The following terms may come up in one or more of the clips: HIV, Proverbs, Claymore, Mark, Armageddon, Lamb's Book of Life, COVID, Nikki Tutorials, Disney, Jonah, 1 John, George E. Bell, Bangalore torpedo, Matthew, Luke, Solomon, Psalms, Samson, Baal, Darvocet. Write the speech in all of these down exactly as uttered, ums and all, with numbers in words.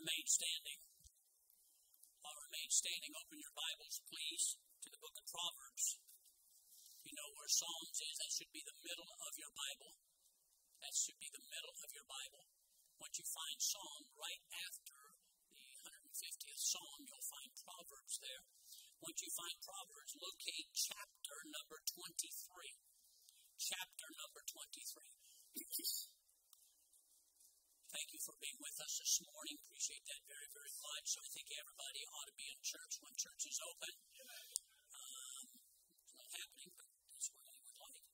remain standing. I'll remain standing. Open your Bibles, please, to the book of Proverbs. You know where Psalms is. That should be the middle of your Bible. That should be the middle of your Bible. Once you find Psalm, right after the one hundred fiftieth Psalm, you'll find Proverbs there. Once you find Proverbs, locate chapter number twenty-three. Chapter number twenty-three. Thank you for being with us this morning. Appreciate that very, very much. So I think everybody ought to be in church when church is open. Um, it's not happening, but that's what we would like.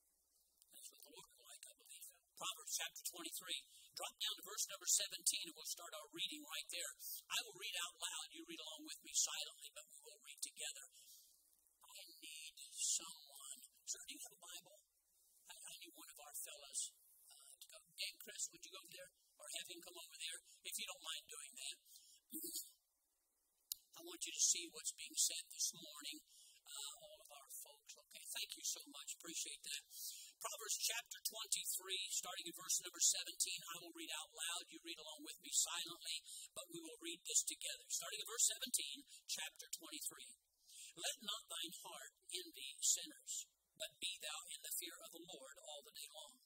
That's what the Lord would like, I believe. Proverbs chapter twenty-three. Drop down to verse number seventeen, and we'll start our reading right there. I will read out loud. You read along with me silently, but we will read together. I need someone. Sir, do you have a Bible? I, I need one of our fellas uh, to go. Dan, Chris, would you go there? Or have him come over there, if you don't mind doing that. I want you to see what's being said this morning. Uh, all of our folks, okay, thank you so much. Appreciate that. Proverbs chapter twenty-three, starting at verse number seventeen. I will read out loud. You read along with me silently, but we will read this together. Starting at verse seventeen, chapter twenty-three. Let not thine heart envy sinners, but be thou in the fear of the Lord all the day long.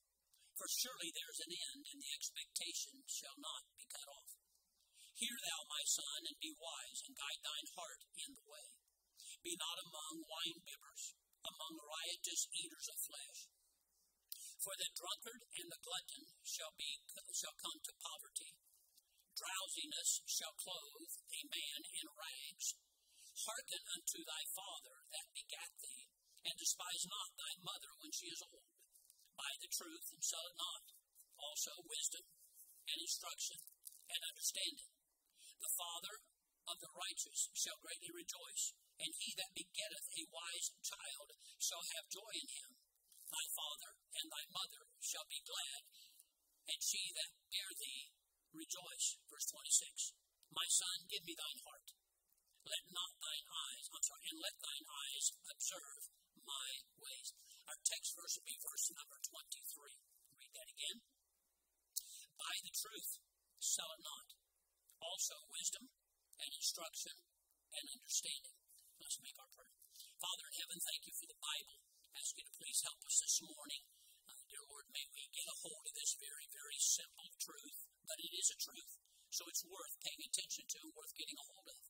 For surely there is an end, and the expectation shall not be cut off. Hear thou, my son, and be wise, and guide thine heart in the way. Be not among wine-bibbers, among riotous eaters of flesh. For the drunkard and the glutton shall be shall come to poverty. Drowsiness shall clothe a man in rags. Hearken unto thy father that begat thee, and despise not thy mother when she is old. By the truth, and sell it not. Also wisdom, and instruction, and understanding. The father of the righteous shall greatly rejoice, and he that begetteth a wise child shall have joy in him. Thy father and thy mother shall be glad, and she that bare thee rejoice. Verse twenty-six. My son, give me thine heart. Let not thine eyes, I'm sorry, and let thine eyes observe my ways. Our text verse will be verse number twenty-three. Read that again. Buy the truth, sell it not. Also wisdom and instruction and understanding. Let's make our prayer. Father in heaven, thank you for the Bible. Ask you to please help us this morning. Uh, dear Lord, may we get a hold of this very, very simple truth, but it is a truth, so it's worth paying attention to and worth getting a hold of.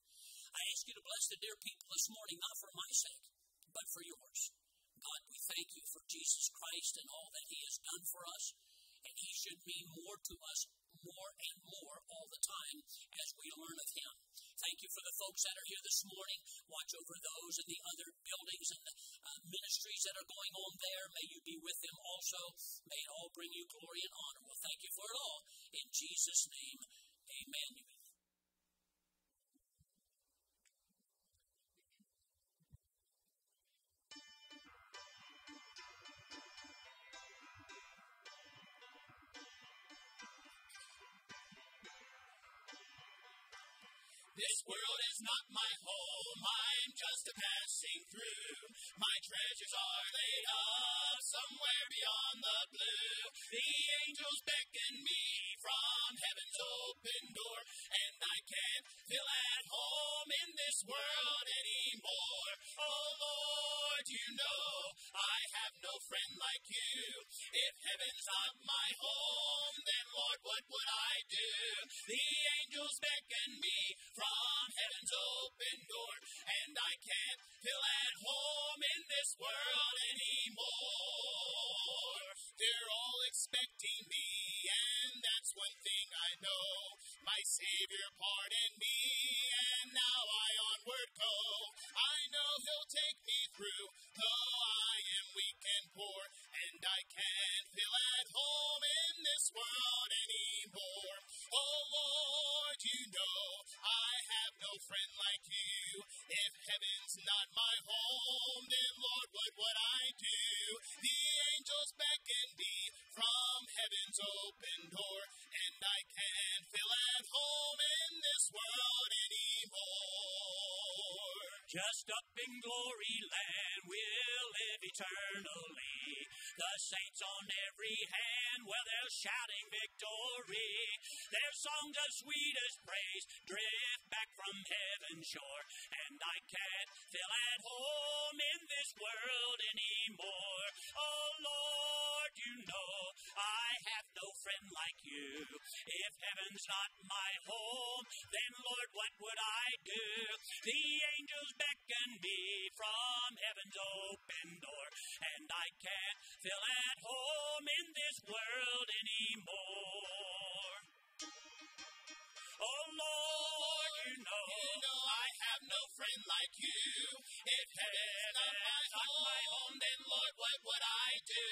I ask you to bless the dear people this morning, not for my sake, but for yours. God, we thank you for Jesus Christ and all that he has done for us, and he should mean more to us more and more all the time as we learn of him. Thank you for the folks that are here this morning. Watch over those in the other buildings and the uh, ministries that are going on there. May you be with them also. May it all bring you glory and honor. Well, thank you for it all. In Jesus' name, amen. This world is not my home, I'm just a passing through. My treasures are laid up somewhere beyond the blue. The angels beckon me from heaven's open door, and I can't feel at home in this world anymore. Oh Lord, you know I have no friend like you. If heaven's not my home, then Lord, what would I do? The angels beckon me from heaven's open door, and I can't feel at home in this world anymore. They're all expecting me, and that's one thing I know. My Savior pardoned me, and now I onward go. I know he'll take me through, though I am weak and poor, and I can't feel at home in this world anymore. Oh Lord, you know I have no friend like you. If heaven's not my home, then Lord, what would I do? The angels beckon me from heaven's open door, and I can't feel at home in this world anymore. Just up in glory land we'll live eternally. The saints on every hand, well, they're shouting victory. Their songs of sweetest praise drift back from heaven's shore. And I can't feel at home in this world anymore. Oh, Lord, you know I have no friend like you. If heaven's not my home, then, Lord, what would I do? The angels beckon me from heaven's open door. And I can't feel at home in this world anymore. Oh, Lord, you know, you know I have no friend like you. If heaven's not my home, then, Lord, what would I do?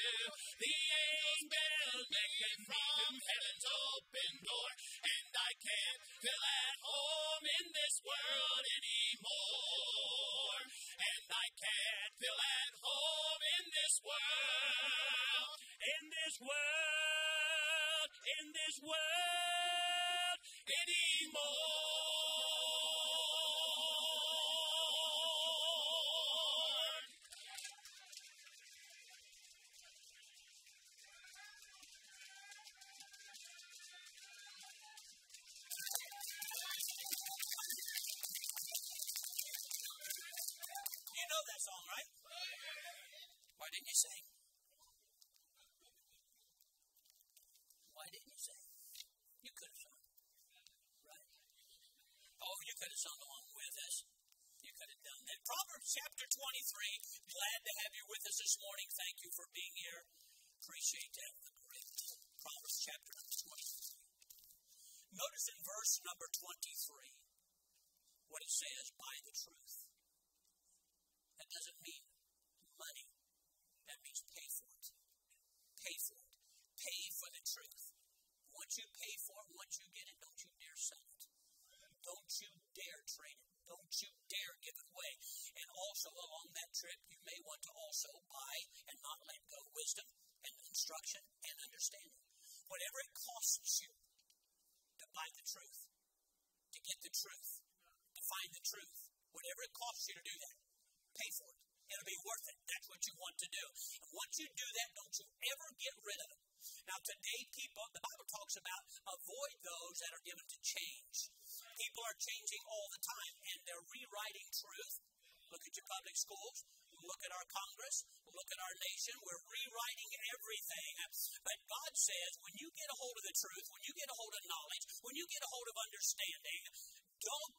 The angels beckon me from heaven's open door. And I can't feel at home in this world anymore. And I can't feel at home in this world. In this world. In this world anymore. You know that song, right? Why didn't you sing? Why didn't you sing? You could have sung, right? Oh, you could have sung along with us. You could have done that. Proverbs chapter twenty-three. Glad to have you with us this morning. Thank you for being here. Appreciate that. Proverbs chapter twenty-three. Notice in verse number twenty-three what it says, by the truth. That doesn't mean money. That means pay for it. Pay for it. Pay for the truth. Once you pay for it, once you get it, don't you dare sell it. Don't you dare trade it. Don't you dare give it away. And also along that trip, you may want to also buy and not let go wisdom and instruction and understanding. Whatever it costs you to buy the truth, to get the truth, to find the truth, whatever it costs you to do that, pay for it. It'll be worth it. That's what you want to do. And once you do that, don't you ever get rid of it. Now, today, people, the Bible talks about avoid those that are given to change. People are changing all the time, and they're rewriting truth. Look at your public schools. Look at our Congress. Look at our nation. We're rewriting everything. But God says when you get a hold of the truth, when you get a hold of knowledge, when you get a hold of understanding, don't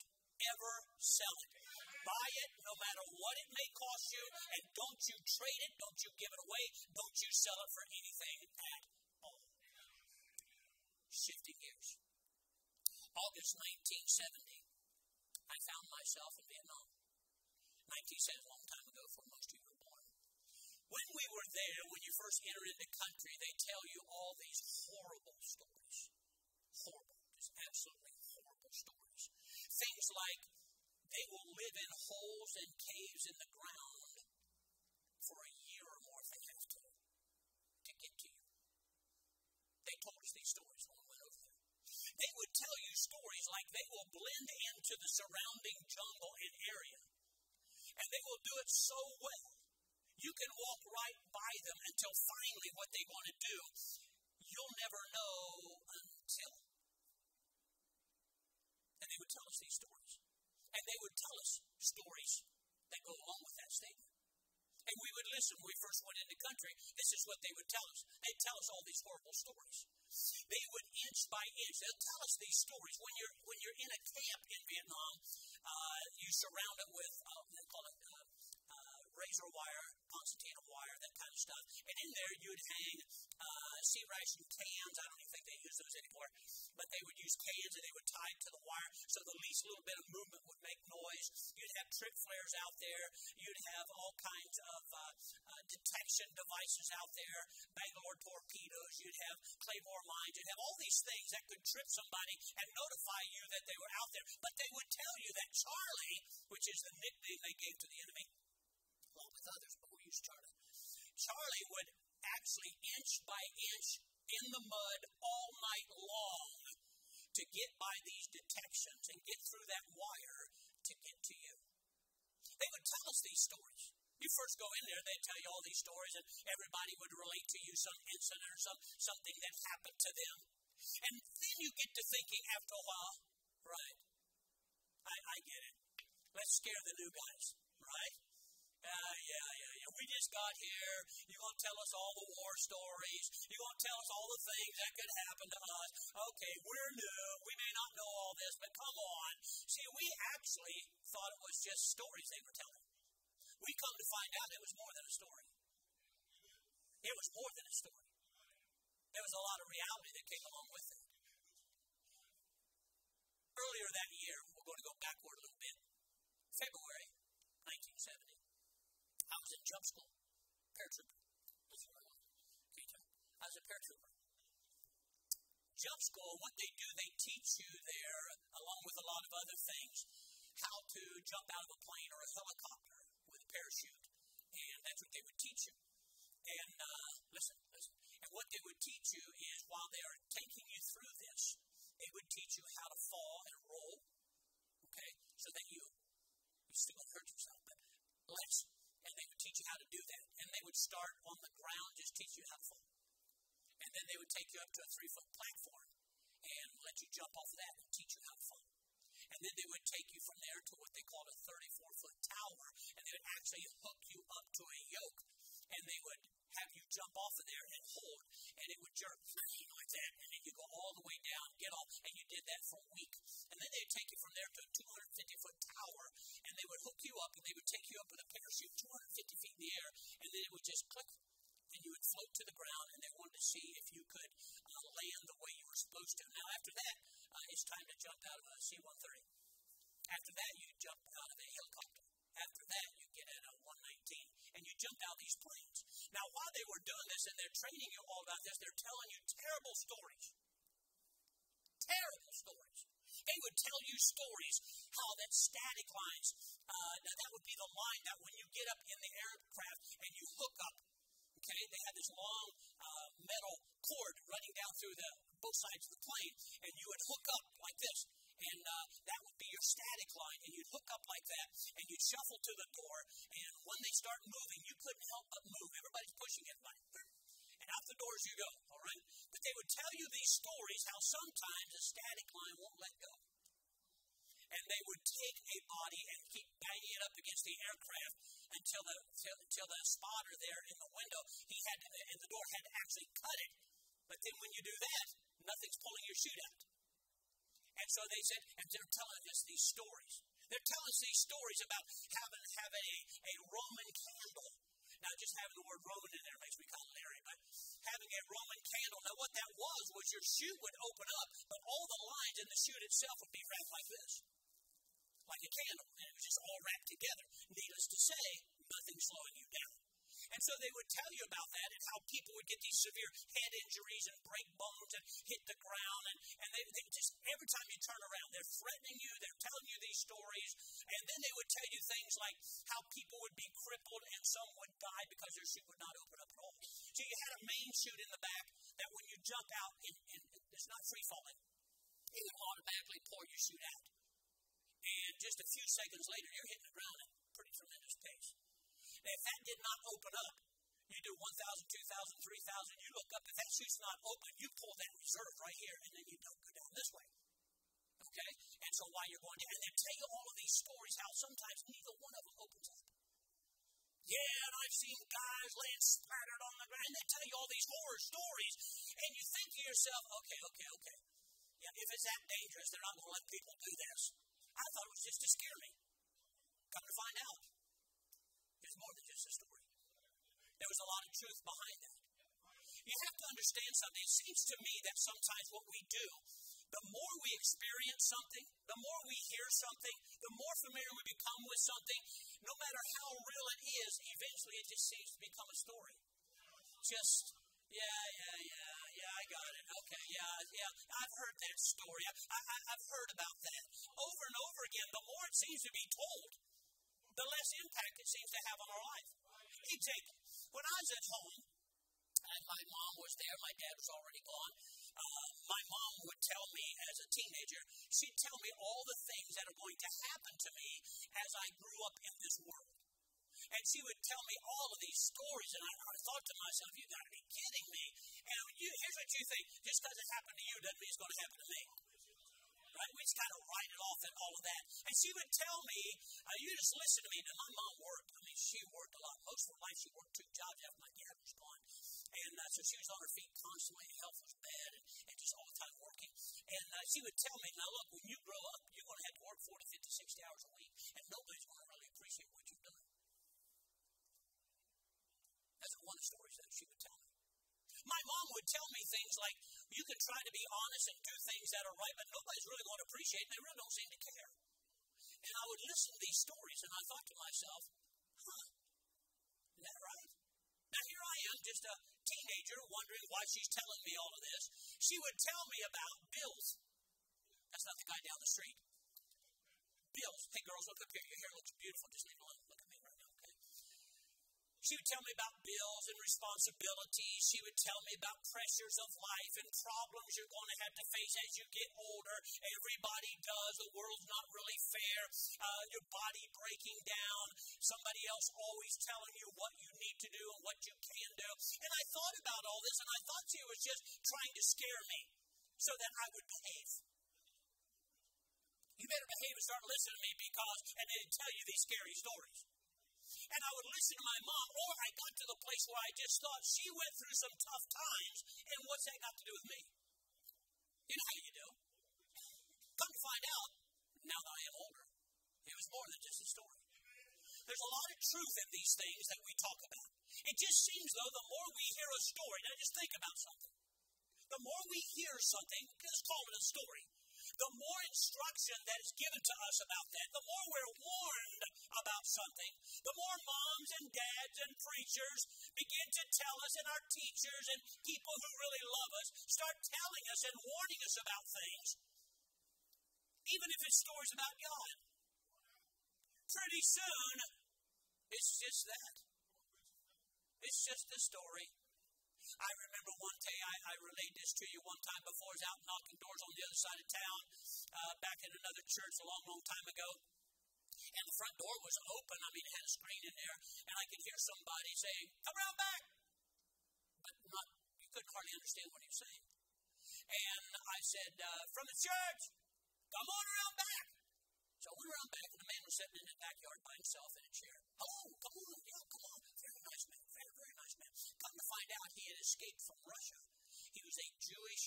ever sell it. Buy it no matter what it may cost you, and don't you trade it, don't you give it away, don't you sell it for anything at all. Shifting gears. August nineteen seventy, I found myself in Vietnam. nineteen seventy, a long time ago before most of you were born. When we were there, when you first enter into the country, they tell you all these horrible stories. Horrible, just absolutely horrible stories. Things like, they will live in holes and caves in the ground for a year or more if they have to, to get to you. They told us these stories when we went over there. They would tell you stories like they will blend into the surrounding jungle and area, and they will do it so well, you can walk right by them until finally what they want to do, you'll never know until. And they would tell us these stories. And they would tell us stories that go along with that statement. And we would listen when we first went into the country. This is what they would tell us. They'd tell us all these horrible stories. They would inch by inch. They'll tell us these stories. When you're, when you're in a camp in Vietnam, uh, you surround it with, uh, they call it uh, uh, razor wire, Constantina wire, that kind of stuff. And in there you would hang uh, sea ration cans. I don't even think they use those anymore. But they would use cans and they would tie it to the wire so the least little bit of movement would make noise. You'd have trip flares out there. You'd have all kinds of uh, uh, detection devices out there, Bangalore torpedoes. You'd have Claymore mines. You'd have all these things that could trip somebody and notify you that they were out there. But they would tell you that Charlie, which is the nickname they gave to the enemy, along with others, but we'll use Charlie, Charlie would actually inch by inch in the mud all night long to get by these detections and get through that wire to get to you. They would tell us these stories. You first go in there, they'd tell you all these stories, and everybody would relate to you some incident or some, something that happened to them. And then you get to thinking after a while, right, I, I get it. Let's scare the new guys, right? Uh, yeah, yeah, yeah. We just got here. You're going to tell us all the war stories. You're going to tell us all the things that could happen to us. Okay, we're new. We may not know all this, but come on. See, we actually thought it was just stories they were telling. We come to find out it was more than a story. It was more than a story. There was a lot of reality that came along with it. Earlier that year, we're going to go backward a little bit. February nineteen seventy. I was in jump school, paratrooper. That's where I was. I was a paratrooper. Jump school, what they do, they teach you there, along with a lot of other things, how to jump out of a plane or a helicopter with a parachute. And that's what they would teach you. And uh, listen, listen. And what they would teach you is, while they are taking you through this, they would teach you how to fall and roll, okay, so that you, you still don't hurt yourself, but let's. And they would teach you how to do that. And they would start on the ground, just teach you how to fall. And then they would take you up to a three-foot platform and let you jump off that and teach you how to fall. And then they would take you from there to what they called a thirty-four-foot tower, and they would actually hook you up to a yoke, and they would have you jump off of there and hold, and it would jerk like that, and then you go all the way down, get off, and you did that for a week. And then they'd take you from there to a two hundred fifty foot tower, and they would hook you up, and they would take you up with a parachute two hundred fifty feet in the air, and then it would just click, and you would float to the ground, and they wanted to see if you could uh, land the way you were supposed to. Now, after that, uh, it's time to jump out of a C one thirty. After that, you jump out of a helicopter. After that, you get at a one nineteen, and you jump out of these planes. Now, while they were doing this and they're training you all about this, they're telling you terrible stories. Terrible stories. They would tell you stories how that static lines, uh, that, that would be the line that when you get up in the aircraft and you hook up, okay, they had this long uh, metal cord running down through the both sides of the plane, and you would hook up like this. And uh, that would be your static line, and you'd hook up like that, and you'd shuffle to the door, and when they start moving, you couldn't help but move. Everybody's pushing it, and out the doors you go, all right? But they would tell you these stories how sometimes a static line won't let go. And they would take a body and keep banging it up against the aircraft until the, until, until the spotter there in the window, he had to, and the door had to actually cut it. But then when you do that, nothing's pulling your chute out. And so they said, and they're telling us these stories. They're telling us these stories about having, having a, a Roman candle. Now, just having the word Roman in there makes me kind of leery, but having a Roman candle. Now, what that was was your chute would open up, but all the lines in the chute itself would be wrapped like this, like a candle. And it was just all wrapped together. Needless to say, nothing's slowing you down. And so they would tell you about that and how people would get these severe head injuries and break bones and hit the ground. And, and they, they just, every time you turn around, they're threatening you. They're telling you these stories. And then they would tell you things like how people would be crippled and some would die because their chute would not open up at all. So you had a main chute in the back that when you jump out, it, it, it's not free falling. It would automatically pour your chute out. And just a few seconds later, you're hitting the ground at a pretty tremendous pace. Now, if that did not open up, you do one thousand, two thousand, three thousand, you look up. If that chute's not open, you pull that reserve right here, and then you don't go down this way. Okay? And so while you're going down, and they tell you all of these stories how sometimes neither one of them opens up. Yeah, and I've seen guys laying splattered on the ground, and they tell you all these horror stories, and you think to yourself, okay, okay, okay. Yeah, if it's that dangerous, they're not going to let people do this. I thought it was just to scare me. Come to find out. More than just a story. There was a lot of truth behind that. You have to understand something. It seems to me that sometimes what we do, the more we experience something, the more we hear something, the more familiar we become with something, no matter how real it is, eventually it just seems to become a story. Just, yeah, yeah, yeah, yeah, I got it. Okay, yeah, yeah, I've heard that story. I, I, I've heard about that. Over and over again, the more it seems to be told, the less impact it seems to have on our life. Exactly. When I was at home, and my mom was there, my dad was already gone, uh, my mom would tell me as a teenager, she'd tell me all the things that are going to happen to me as I grew up in this world. And she would tell me all of these stories. And I, I thought to myself, you've got to be kidding me. And you, here's what you think. Just because it happened to you doesn't mean it's going to happen to me. Right? We just kind of write it off and all of that. And she would tell me, uh, you just listen to me. Now, my mom worked. I mean, she worked a lot. Most of her life, she worked two jobs after my dad was gone. And uh, so she was on her feet constantly. Health was bad and, and just all the time working. And uh, she would tell me, now look, when you grow up, you're going to have to work forty, fifty, sixty hours a week. And nobody's going to really appreciate what you've done. That's one of the stories that she would tell me. My mom would tell me things like, you can try to be honest and do things that are right, but nobody's really going to appreciate it. They really don't seem to care. And I would listen to these stories, and I thought to myself, huh, isn't that right? Now, here I am, just a teenager, wondering why she's telling me all of this. She would tell me about bills. That's not the guy down the street. Bills. Hey, girls, look up here. Your hair looks beautiful. Just leave it alone. Look at me right now, okay? She would tell me about bills and responsibilities. She would tell me about pressures of life and problems you're going to have to face as you get older. Everybody does. The world's not really fair. Uh, your body breaking down. Somebody else always telling you what you need to do and what you can do. And I thought about all this, and I thought she was just trying to scare me so that I would behave. You better behave and start listening to me because, and they tell you these scary stories. And I would listen to my mom, or I got to the place where I just thought she went through some tough times, and what's that got to do with me? You know how you do. Come to find out, now that I am older, it was more than just a story. There's a lot of truth in these things that we talk about. It just seems, though, the more we hear a story, now just think about something. The more we hear something, let's call it a story. The more instruction that is given to us about that, the more we're warned about something, the more moms and dads and preachers begin to tell us, and our teachers and people who really love us start telling us and warning us about things, even if it's stories about God. Pretty soon, it's just that. It's just a story. I remember one day, I, I relayed this to you one time before. I was out knocking doors on the other side of town, uh, back in another church a long, long time ago. And the front door was open. I mean, it had a screen in there. And I could hear somebody saying, come around back. But not, you couldn't hardly understand what he was saying. And I said, uh, from the church, come on around back. So I went around back, and the man was sitting in the backyard by himself in a chair. Hello, come on, yeah, come on. Very nice man, very, very nice man. Come to find out, he had escaped from Russia. He was a Jewish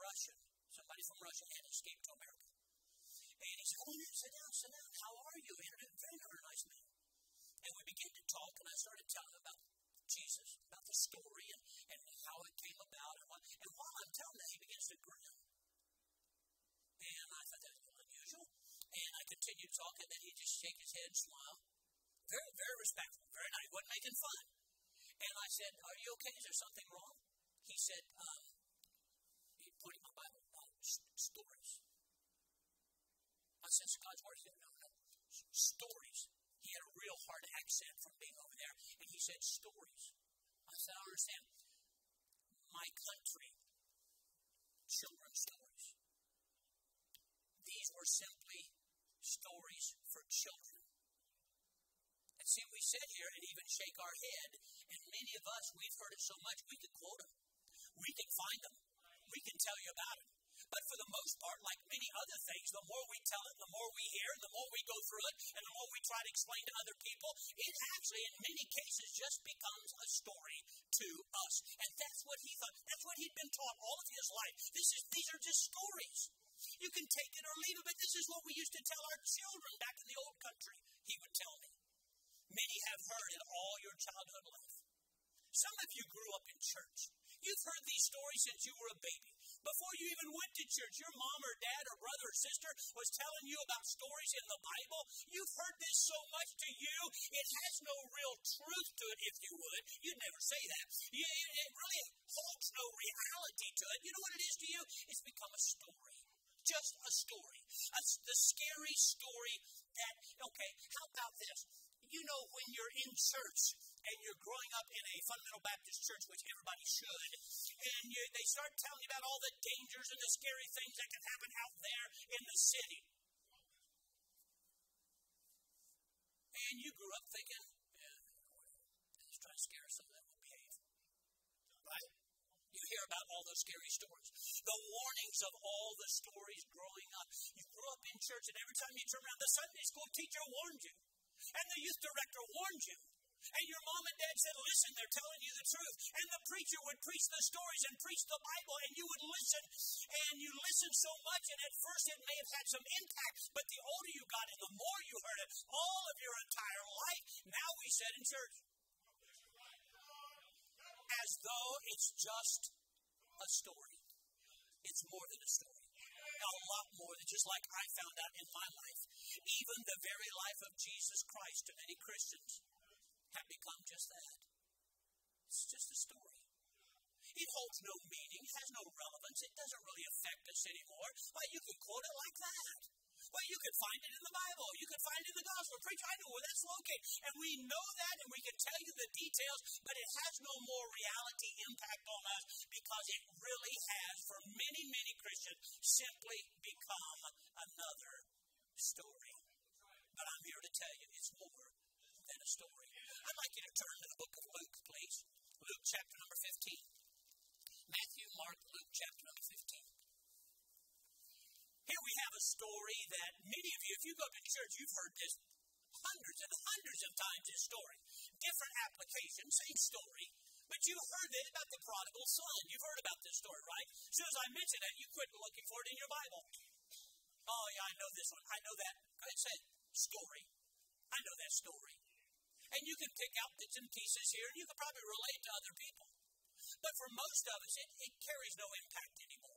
Russian. Somebody from Russia had escaped to America. And he said, come on, sit down, sit down. How are you? Very, very nice man. And we began to talk, and I started telling him about Jesus, about the story, and, and how it came about. And, and while I'm telling that, he begins to grin. And I thought that was unusual. And I continued talking, and he just shake his head and smile. Very, very respectful, very nice. Wasn't making fun. And I said, are you okay? Is there something wrong? He said, um, he put in my Bible about stories. I said, God's word. He said, no, no, stories. He had a real hard accent from being over there, and he said, stories. I said, I don't understand. My country, children's stories. These were simply stories for children. And see, we sit here and even shake our head, and many of us, we've heard it so much, we can quote them. We can find them. We can tell you about it. But for the most part, like many other things, the more we tell it, the more we hear, the more we go through it, and the more we try to explain to other people, it actually, in many cases, just becomes a story to us. And that's what he thought. That's what he'd been taught all of his life. This is, these are just stories. You can take it or leave it, but this is what we used to tell our children back in the old country, he would tell me. Many have heard in all your childhood life. Some of you grew up in church. You've heard these stories since you were a baby. Before you even went to church, your mom or dad or brother or sister was telling you about stories in the Bible. You've heard this so much to you, it has no real truth to it, if you would. You'd never say that. You, it really holds no reality to it. You know what it is to you? It's become a story. Just a story. A, the scary story that, okay, how about this? You know, when you're in church and you're growing up in a fundamental Baptist church, which everybody should, and you, they start telling you about all the dangers and the scary things that can happen out there in the city. And you grew up thinking, yeah, trying to scare us so that we'll behave. Right? You hear about all those scary stories. The warnings of all the stories growing up. You grew up in church, and every time you turn around, the Sunday school teacher warned you. And the youth director warned you. And your mom and dad said, listen, they're telling you the truth. And the preacher would preach the stories and preach the Bible, and you would listen. And you listened so much, and at first it may have had some impact, but the older you got and the more you heard it, all of your entire life, now we said in church. As though it's just a story. It's more than a story. A lot more than just like I found out in my life. Even the very life of Jesus Christ to many Christians have become just that. It's just a story. It holds no meaning. It has no relevance. It doesn't really affect us anymore. But you can quote it like that. Well, you could find it in the Bible. You could find it in the gospel. Preacher, I know where that's located. And we know that, and we can tell you the details, but it has no more reality impact on us because it really has, for many, many Christians, simply become another story. But I'm here to tell you it's more than a story. I'd like you to turn to the book of Luke, please. Luke chapter number fifteen. Matthew, Mark, Luke chapter number fifteen. Here we have a story that many of you, if you go to church, you've heard this hundreds and hundreds of times, this story. Different applications, same story. But you've heard it about the prodigal son. You've heard about this story, right? As soon as I mention that, you quit looking for it in your Bible. Oh, yeah, I know this one. I know that. Go ahead and say it. Story. I know that story. And you can pick out bits and pieces here, and you can probably relate to other people. But for most of us, it, it carries no impact anymore.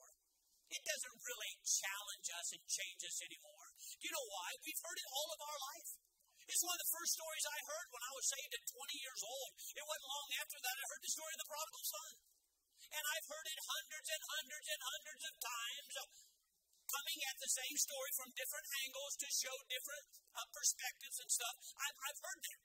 It doesn't really challenge us and change us anymore. Do you know why? We've heard it all of our life. It's one of the first stories I heard when I was saved at twenty years old. It wasn't long after that I heard the story of the prodigal son. And I've heard it hundreds and hundreds and hundreds of times, uh, coming at the same story from different angles to show different uh, perspectives and stuff. I've, I've heard it.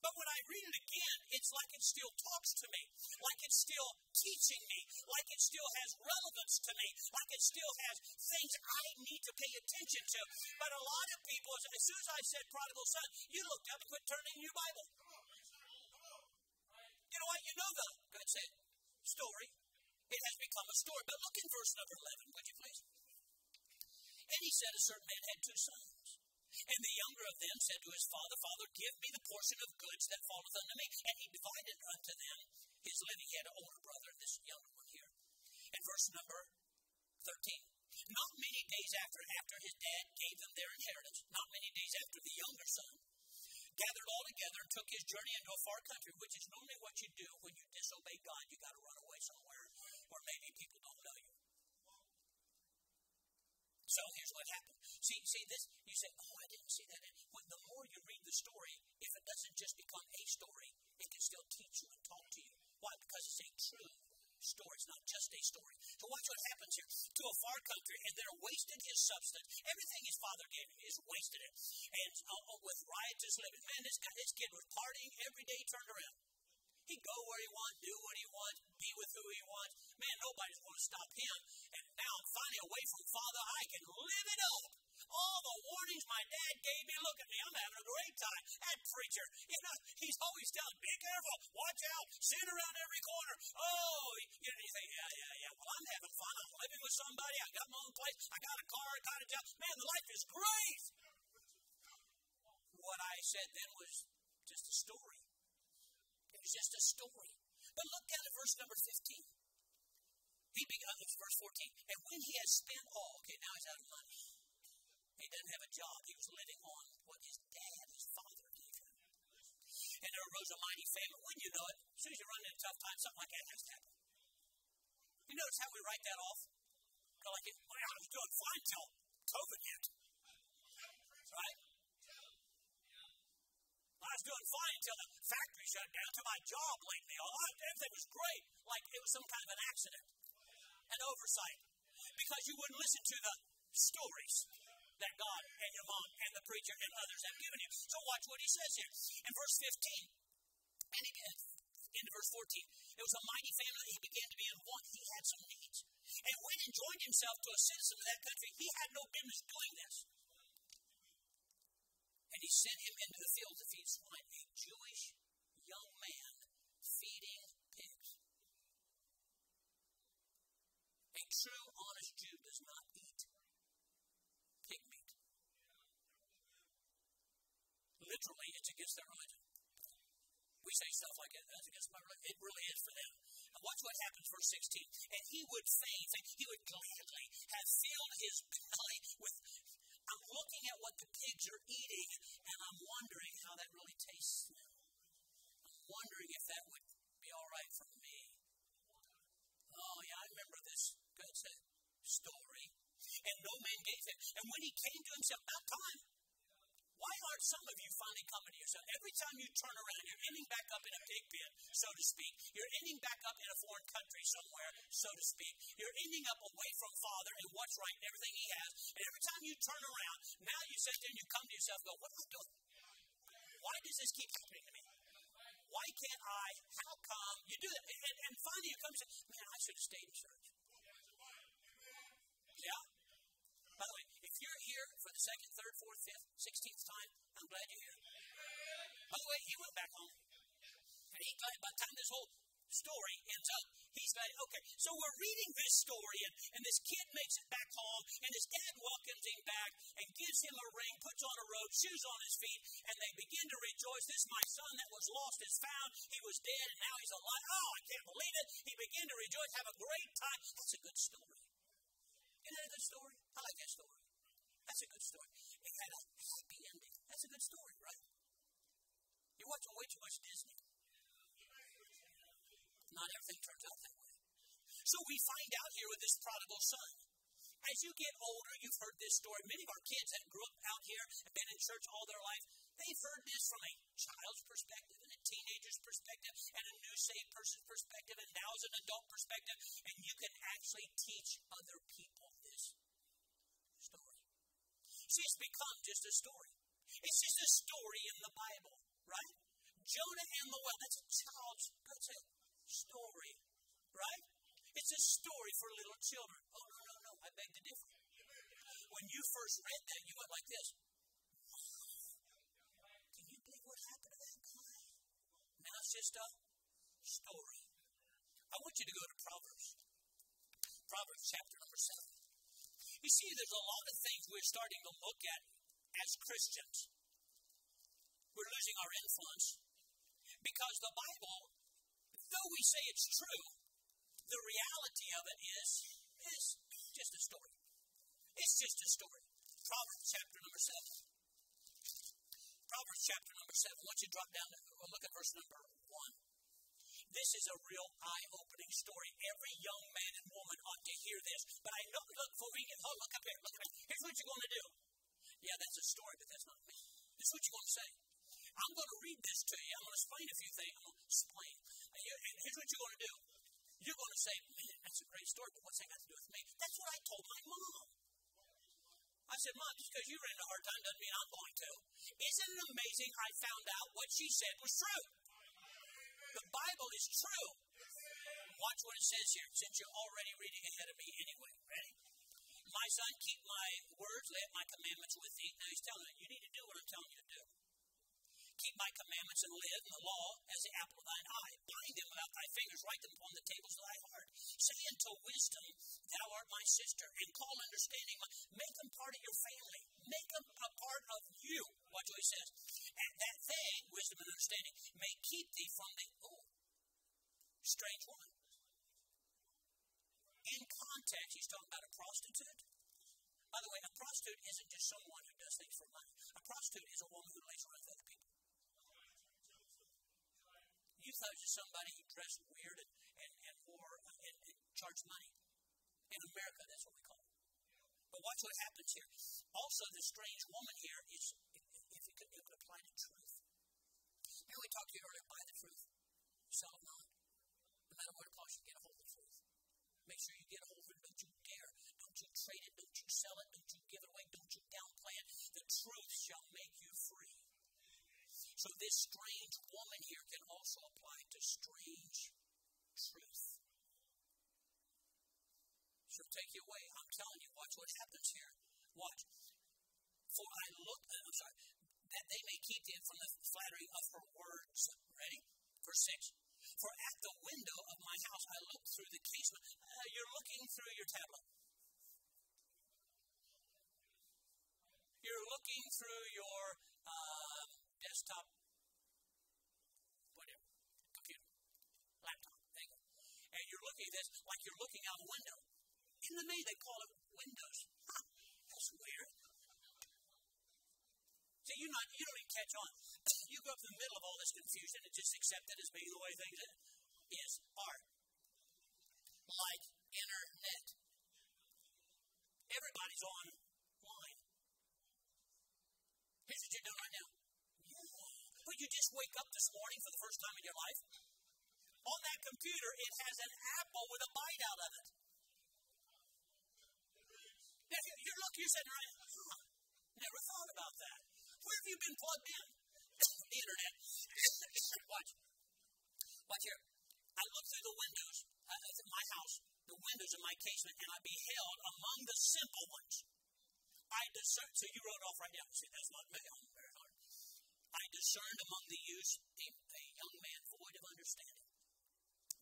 But when I read it again, it's like it still talks to me, like it's still teaching me, like it still has relevance to me, like it still has things I need to pay attention to. But a lot of people, as soon as I said prodigal son, you looked up and quit turning in your Bible. You know what? You know the that's it. Story. It has become a story. But look in verse number eleven, would you please? And he said, a certain man had two sons. And the younger of them said to his father, Father, give me the portion of goods that falleth unto me. And he divided unto them his living. He had an older brother, this younger one here. And verse number thirteen. Not many days after, after his dad gave them their inheritance, not many days after the younger son gathered all together and took his journey into a far country, which is normally what you do when you disobey God. You got to run away somewhere where maybe people don't know you. So here's what happened. See, see this, you say, oh, I didn't see that. When the more you read the story, if it doesn't just become a story, it can still teach you and talk to you. Why? Because it's a true story. It's not just a story. So watch what happens here. To a far country, and there wasted his substance. Everything his father gave him is wasted it. And uh, with riotous living. Man, this guy, this kid was partying every day, turned around. He'd go where he wants, do what he wants, be with who he wants. Man, nobody's going to stop him. And now I'm finally away from Father. I can live it up. All the warnings my dad gave me. Look at me. I'm having a great time. That preacher, you know, he's always telling, be careful, watch out, sit around every corner. Oh, you know, you think, yeah, yeah, yeah. Well, I'm having fun. I'm living with somebody. I got my own place. I got a car. I got a job. Man, the life is great. What I said then was just a story. It's just a story. But look down at verse number fifteen. He began with verse fourteen. And when he has spent all, okay, now he's out of money. He doesn't have a job. He was living on what his dad, his father gave him. And there arose a mighty famine. Wouldn't you know it? As soon as you run into a tough time, something like that has to happen. You notice how we write that off? We're like, well, I was doing fine until COVID hit. Right? I was doing fine until the factory shut down, to my job lately. All I, everything was great, like it was some kind of an accident, an oversight, because you wouldn't listen to the stories that God and your mom and the preacher and others have given you. So watch what he says here in verse fifteen, and again in verse fourteen. It was a mighty family that he began to be in want. He had some needs, and when he joined himself to a citizen of that country, he had no business doing this. And he sent him into the fields of his swine, a Jewish young man feeding pigs. A true, honest Jew does not eat pig meat. Literally, it's against their religion. We say stuff like that, that's against my religion. It really is for them. And watch what happens, verse sixteen. And he would fain, he would gladly have filled his belly with. I'm looking at what the pigs are eating, and I'm wondering how that really tastes now. I'm wondering if that would be all right for me. Oh, yeah, I remember this good story. And no man gave him. And when he came to himself, about time. Why aren't some of you finally coming to yourself? Every time you turn around, you're ending back up in a pig pen, so to speak. You're ending back up in a foreign country somewhere, so to speak. You're ending up away from Father and what's right and everything He has. And every time you turn around, now you sit there and you come to yourself and go, what am I doing? Why does this keep happening to me? Why can't I? How come? You do that. And, and finally you come and say, man, I should have stayed in church. Yeah. By the way, if you're here for the second, third, fourth, fifth, sixteenth time, I'm glad you're here. By the way, he went back home. And he glad by the time this whole story ends up, he's glad. Okay, so we're reading this story, and, and this kid makes it back home, and his dad welcomes him back and gives him a ring, puts on a robe, shoes on his feet, and they begin to rejoice. This my son that was lost is found. He was dead, and now he's alive. Oh, I can't believe it. He began to rejoice, have a great time. That's a good story. Isn't that a good story? I like that story. That's a good story. It had a happy ending. That's a good story, right? You're watching way too much Disney. Not everything turns out that way. So we find out here with this prodigal son. As you get older, you've heard this story. Many of our kids that grew up out here have been in church all their life. They've heard this from a child's perspective and a teenager's perspective and a new saved person's perspective and now as an adult perspective. And you can actually teach other people this story. See, it's become just a story. It's just a story in the Bible, right? Jonah and the whale, that's a child's that's a story, right? It's a story for little children. Oh, no, no, no, I beg to differ. When you first read that, you went like this. Can you believe what happened to that guy? Now it's just a story. I want you to go to Proverbs. Proverbs chapter number seven. You see, there's a lot of things we're starting to look at as Christians. We're losing our influence because the Bible, though we say it's true, the reality of it is, is just a story. It's just a story. Proverbs chapter number seven. Proverbs chapter number seven. Once you drop down to we'll look at verse number one. This is a real eye-opening story. Every young man and woman ought to hear this. But I know, look, for me, oh, look up here, look up here. Here's what you're going to do. Yeah, that's a story, but that's not me. This is what you're going to say. I'm going to read this to you. I'm going to explain a few things. I'm going to explain. And here's what you're going to do. You're going to say, man, that's a great story, but what's that got to do with me? That's what I told my mom. I said, Mom, just because you ran into a hard time doesn't mean I'm going to. Isn't it amazing I found out what she said was true? The Bible is true. Watch what it says here, since you're already reading ahead of me anyway. Ready? My son, keep my words, lay up my commandments with thee. Now he's telling you, you need to do what I'm telling you to do. Keep my commandments and live in the law as the apple of thine eye. Bind them about thy fingers, write them upon the tables of thy heart. Say unto wisdom, thou art my sister, and call understanding. My, make them part of your family. Make them a part of you. Watch what he says. And that they, wisdom and understanding, may keep thee from the oh, strange woman. In context, he's talking about a prostitute. By the way, a prostitute isn't just someone who does things for money. A prostitute is a woman who lays around with other people. You thought it was somebody who dressed weird and, and, and wore and, and charged money. In America, that's what we call it. But watch what happens here. Also, the strange woman here is, if, if you could, you could apply the truth. Remember we talked to you earlier, buy the truth, sell it not. No matter what it costs, you get a hold of the truth. Make sure you get a hold of it. Don't you dare. Don't you trade it. Don't you sell it. Don't you give it away. Don't you downplay it. The truth shall make you free. So this strange woman here can also apply to strange truth. She'll take you away. I'm telling you, watch what happens here. Watch. For I looked, I'm sorry, that they may keep thee from the flattery of her words. Ready? Verse six. For at the window of my house I look through the casement. Uh, you're looking through your tablet. You're looking through your uh, desktop, whatever, computer, laptop, thing. And you're looking at this like you're looking out a window. In the May, they call it windows. Huh, that's weird. See, you're not, you don't even catch on. You go up in the middle of all this confusion and just accept it as being the way things is. Art. Like internet. Everybody's on. Here's what you're doing right now. But you just wake up this morning for the first time in your life. On that computer, it has an apple with a bite out of it. Now, you're looking, you're sitting right now. Huh, never thought about that. Where have you been plugged in? The internet. Watch. Watch here. I looked through the windows of my house, the windows of my casement, and I beheld among the simple ones. I discerned, so you wrote off right now. See, that's not very hard. I discerned among the youths a, a young man void of understanding.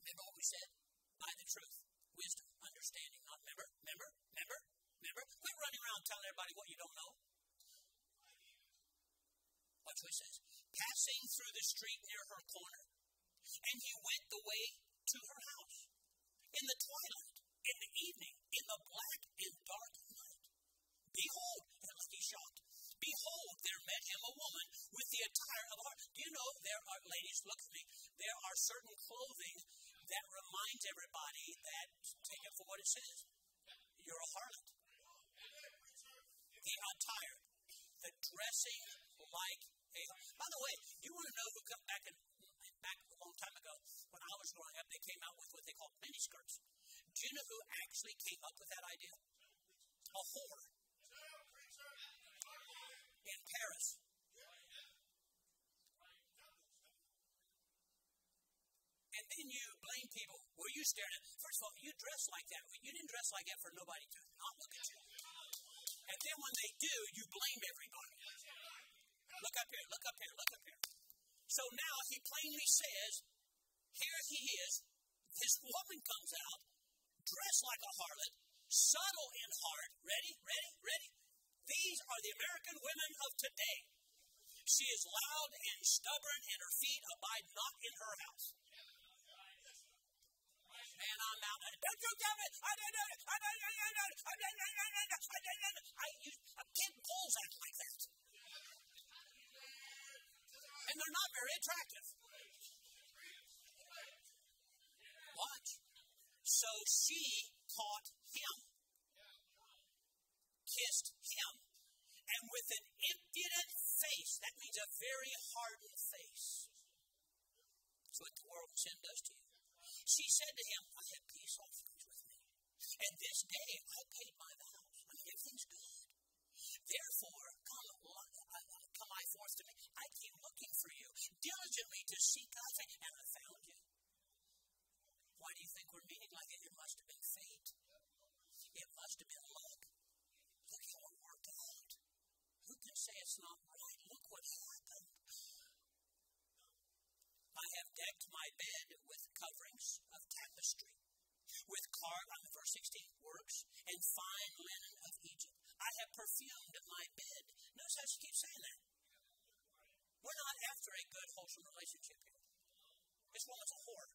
Remember what we said? By the truth, wisdom, understanding. Not remember, remember, remember, remember. Quit running around telling everybody what you don't know. Watch what he says. Passing through the street near her corner, and he went the way to her house. In the twilight, in the evening, in the black and dark night. Behold, and look, he's shocked. Behold, there met him a woman with the attire of art. Do you know there are, ladies, look at me, there are certain clothing that reminds everybody that, take it for what it says, you're a harlot. The attire, the dressing like a harlot. By the way, you want to know who come back, in, back a long time ago, when I was growing up, they came out with what they called miniskirts. Do you know who actually came up with that idea? A whore. In Paris. And then you blame people. Well, you stared at, first of all, you dress like that. Well, you didn't dress like that for nobody to not look at you. And then when they do, you blame everybody. Look up here, look up here, look up here. So now he plainly says, here he is. This woman comes out, dressed like a harlot, subtle in heart. Ready, ready, ready? These are the American women of today. She is loud and stubborn, and her feet abide not in her house. And I'm out. Don't you tell me. I don't know. I don't know. I don't know. I don't know. I I can't bulls act like that. And they're not very attractive. Watch. So she caught him. Kissed him, and with an impudent face, that means a very hardened face. That's what the world sin does to you. She said to him, I have peace all things with me, and this day I paid my vows. I mean, everything's good. Therefore, come, come I forth to me. I came looking for you, diligently to seek God's sake, and I found you. Why do you think we're meeting like it? It must have been fate. It must have been luck. Say it's not right. Look what happened. I have decked my bed with coverings of tapestry, with carved, on the verse sixteen, works, and fine linen of Egypt. I have perfumed my bed. Notice how she keeps saying that. We're not after a good, wholesome relationship here. This woman's a whore.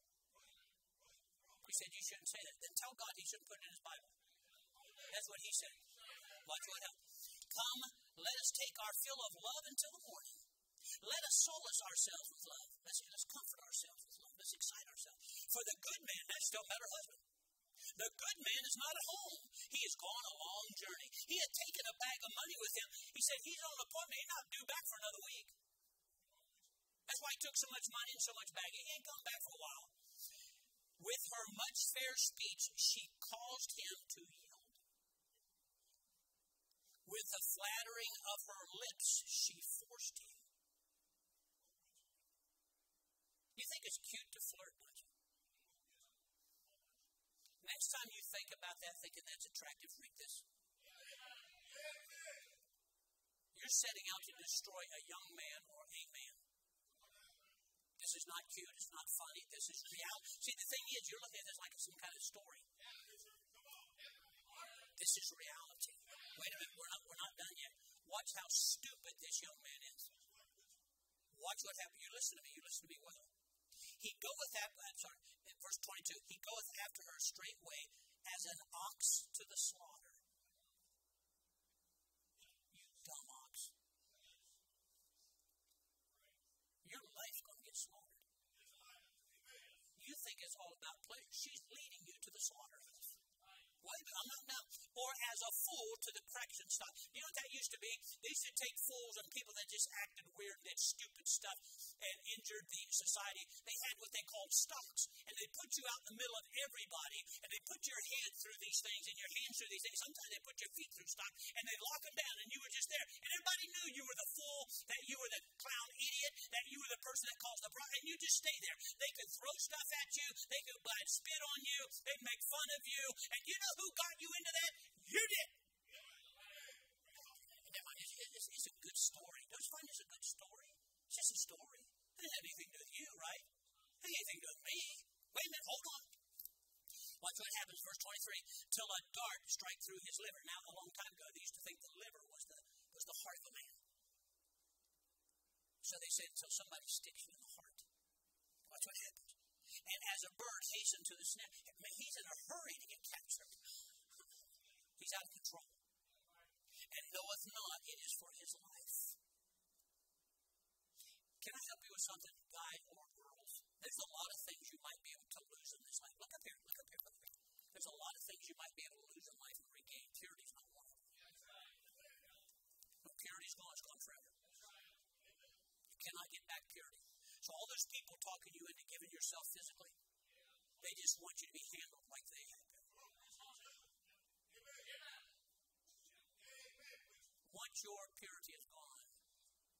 He said, you shouldn't say that. Then tell God he shouldn't put it in his Bible. That's what he said. Watch what happens. Come, let us take our fill of love until the morning. Let us solace ourselves with love. Let's, let's comfort ourselves with love. Let's excite ourselves. For the good man, that's still better husband. The good man is not at home. He has gone a long journey. He had taken a bag of money with him. He said, he's on an appointment. He's not due back for another week. That's why he took so much money and so much baggage. He ain't come back for a while. With her much fair speech, she caused him to yield. With the flattering of her lips, she forced him. You think it's cute to flirt, don't you? Next time you think about that, thinking that's attractive, read this. You're setting out to destroy a young man or a man. This is not cute. It's not funny. This is real. See, the thing is, you're looking at this like it's some kind of story. This is reality. Wait a minute. We're not, we're not done yet. Watch how stupid this young man is. Watch what happens. You listen to me. You listen to me well. He goeth after, I'm sorry, in verse twenty-two, he goeth after her straightway as an ox to the slaughter. You dumb ox. Your life's going to get slaughtered. You think it's all about pleasure. She's leading you to the slaughterhouse. Wait a minute, I'm not now. Or as a fool to the correction stop. You know what that used to be? They used to take fools and people that just acted weird and did stupid stuff and injured the society. They had what they called stocks. And they put you out in the middle of everybody and they put your head through these things and your hands through these things. Sometimes they put your feet through stocks and they lock them down and you were just there. And everybody knew you were the fool, that you were the clown idiot, that you were the person that caused the problem. And you just stay there. They could throw stuff at you. They could spit on you. They'd make fun of you. And you know who got you into that? You did. It's, it's a good story. Don't you find it's a good story? It's just a story. It doesn't have anything to do with you, right? It doesn't have anything to do with me. Wait a minute. Hold on. Watch what happens. Verse twenty-three. Till a dart strike through his liver. Now, a long time ago, they used to think the liver was the, was the heart of a man. So they said, until somebody sticks you in the heart. Watch what happens. And as a bird hastens to the snare, he's in a hurry to get captured. He's out of control. And knoweth not it is for his life. Can I help you with something, guy or girls? There's a lot of things you might be able to lose in this life. Look up here, look up here, look up here. There's a lot of things you might be able to lose in life and regain. Purity's not one of them. When purity's gone, it's gone forever. You cannot get back purity. So all those people talking you into giving yourself physically, they just want you to be handled like they have been. Once your purity is gone,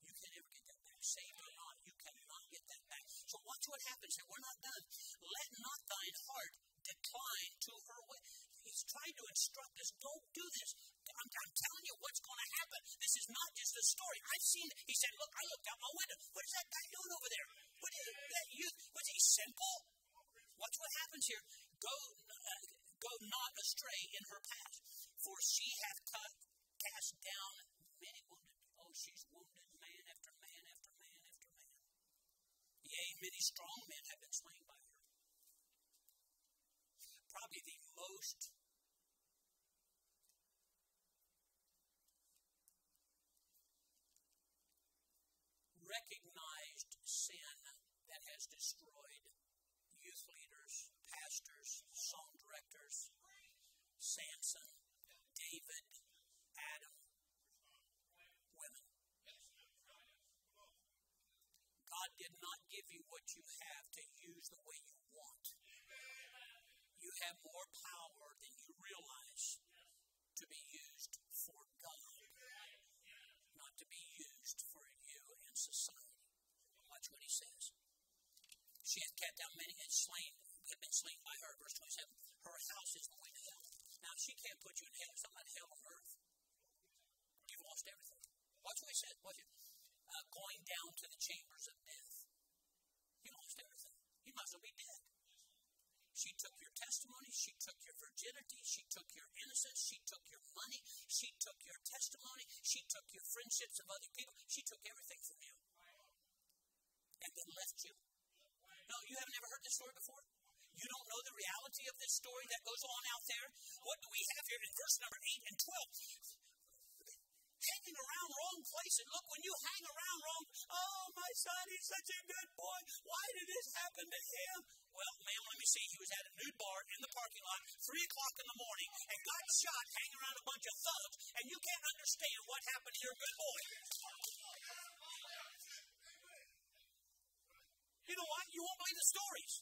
you can never get that back. Saved or not, you cannot get that back. So watch what happens here. We're not done. Let not thine heart decline to her way. He's trying to instruct us. Don't do this. I'm, I'm telling you what's going to happen. This is not just a story. I've seen it. He said, look, I looked out my window. What is that guy doing over there? What is that youth? Was he simple? Watch what happens here. Go, uh, go not astray in her path, for she hath cut, cast down many wounded. Oh, she's wounded man after man after man after man. Yea, many strong men have been slain by her. Probably the most recognized sin that has destroyed youth leaders, pastors, song directors, Samson, David, Adam, women. God did not give you what you have to use the way you want. You have more power than you realize to be used for God, not to be used for you and society. Watch what he says. She hath cut down many and slain, have been slain by her. Verse twenty-seven, her house is going to hell. Now, she can't put you in hell. It's not like hell on earth. You've lost everything. Watch what he says. Watch it. Uh, going down to the chambers of death. You lost everything. You might as well be dead. She took your testimony. She took your virginity. She took your innocence. She took your money. She took your testimony. She took your friendships of other people. She took everything from you. And then left you. No, you haven't ever heard this story before? You don't know the reality of this story that goes on out there? What do we have here in verse number eight and twelve? Hanging around wrong place, and look, when you hang around wrong, oh, my son, he's such a good boy. Why did this happen to him? Well, ma'am, let me see. He was at a nude bar in the parking lot, three o'clock in the morning, and got shot hanging around a bunch of thugs, and you can't understand what happened to your good boy. You know what? You won't believe the stories.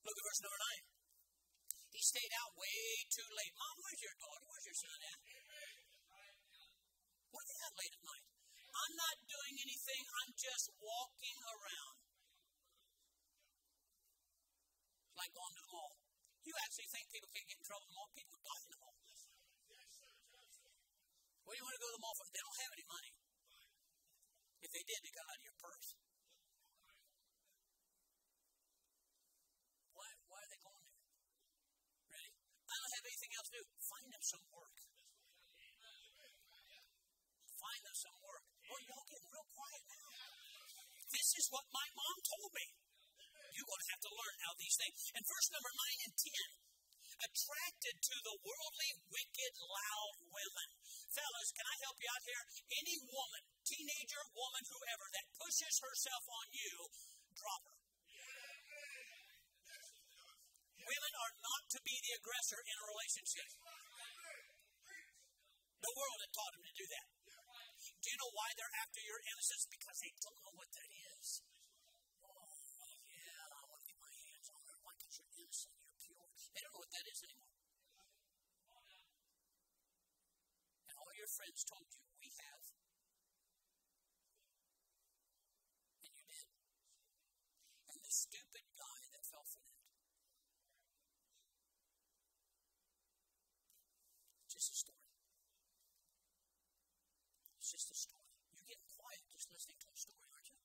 Look at verse number nine. He stayed out way too late. Mom, where's your daughter? Where's your son at? What is that late at night? I'm not doing anything. I'm just walking around. Like on the mall. You actually think people can't get in trouble in the mall? People die in the mall. What do you want to go to the mall for? They don't have any money. If they did, they got out of your purse. some work. Find us some work. Boy, y'all getting real quiet now. This is what my mom told me. You're going to have to learn how these things. And verse number nine and ten. Attracted to the worldly, wicked, loud women. Fellas, can I help you out here? Any woman, teenager, woman, whoever, that pushes herself on you, drop her. Women are not to be the aggressor in a relationship. The world had taught them to do that. Do you know why they're after your innocence? Because they don't know what that is. Oh, yeah, I want to get my hands on her. Why? Because you're innocent, you're pure. They don't know what that is anymore. And all your friends told you, we have. And you did. And the stupid guy that fell for that. Just a story. It's just a story. You're getting quiet just listening to a story, aren't you?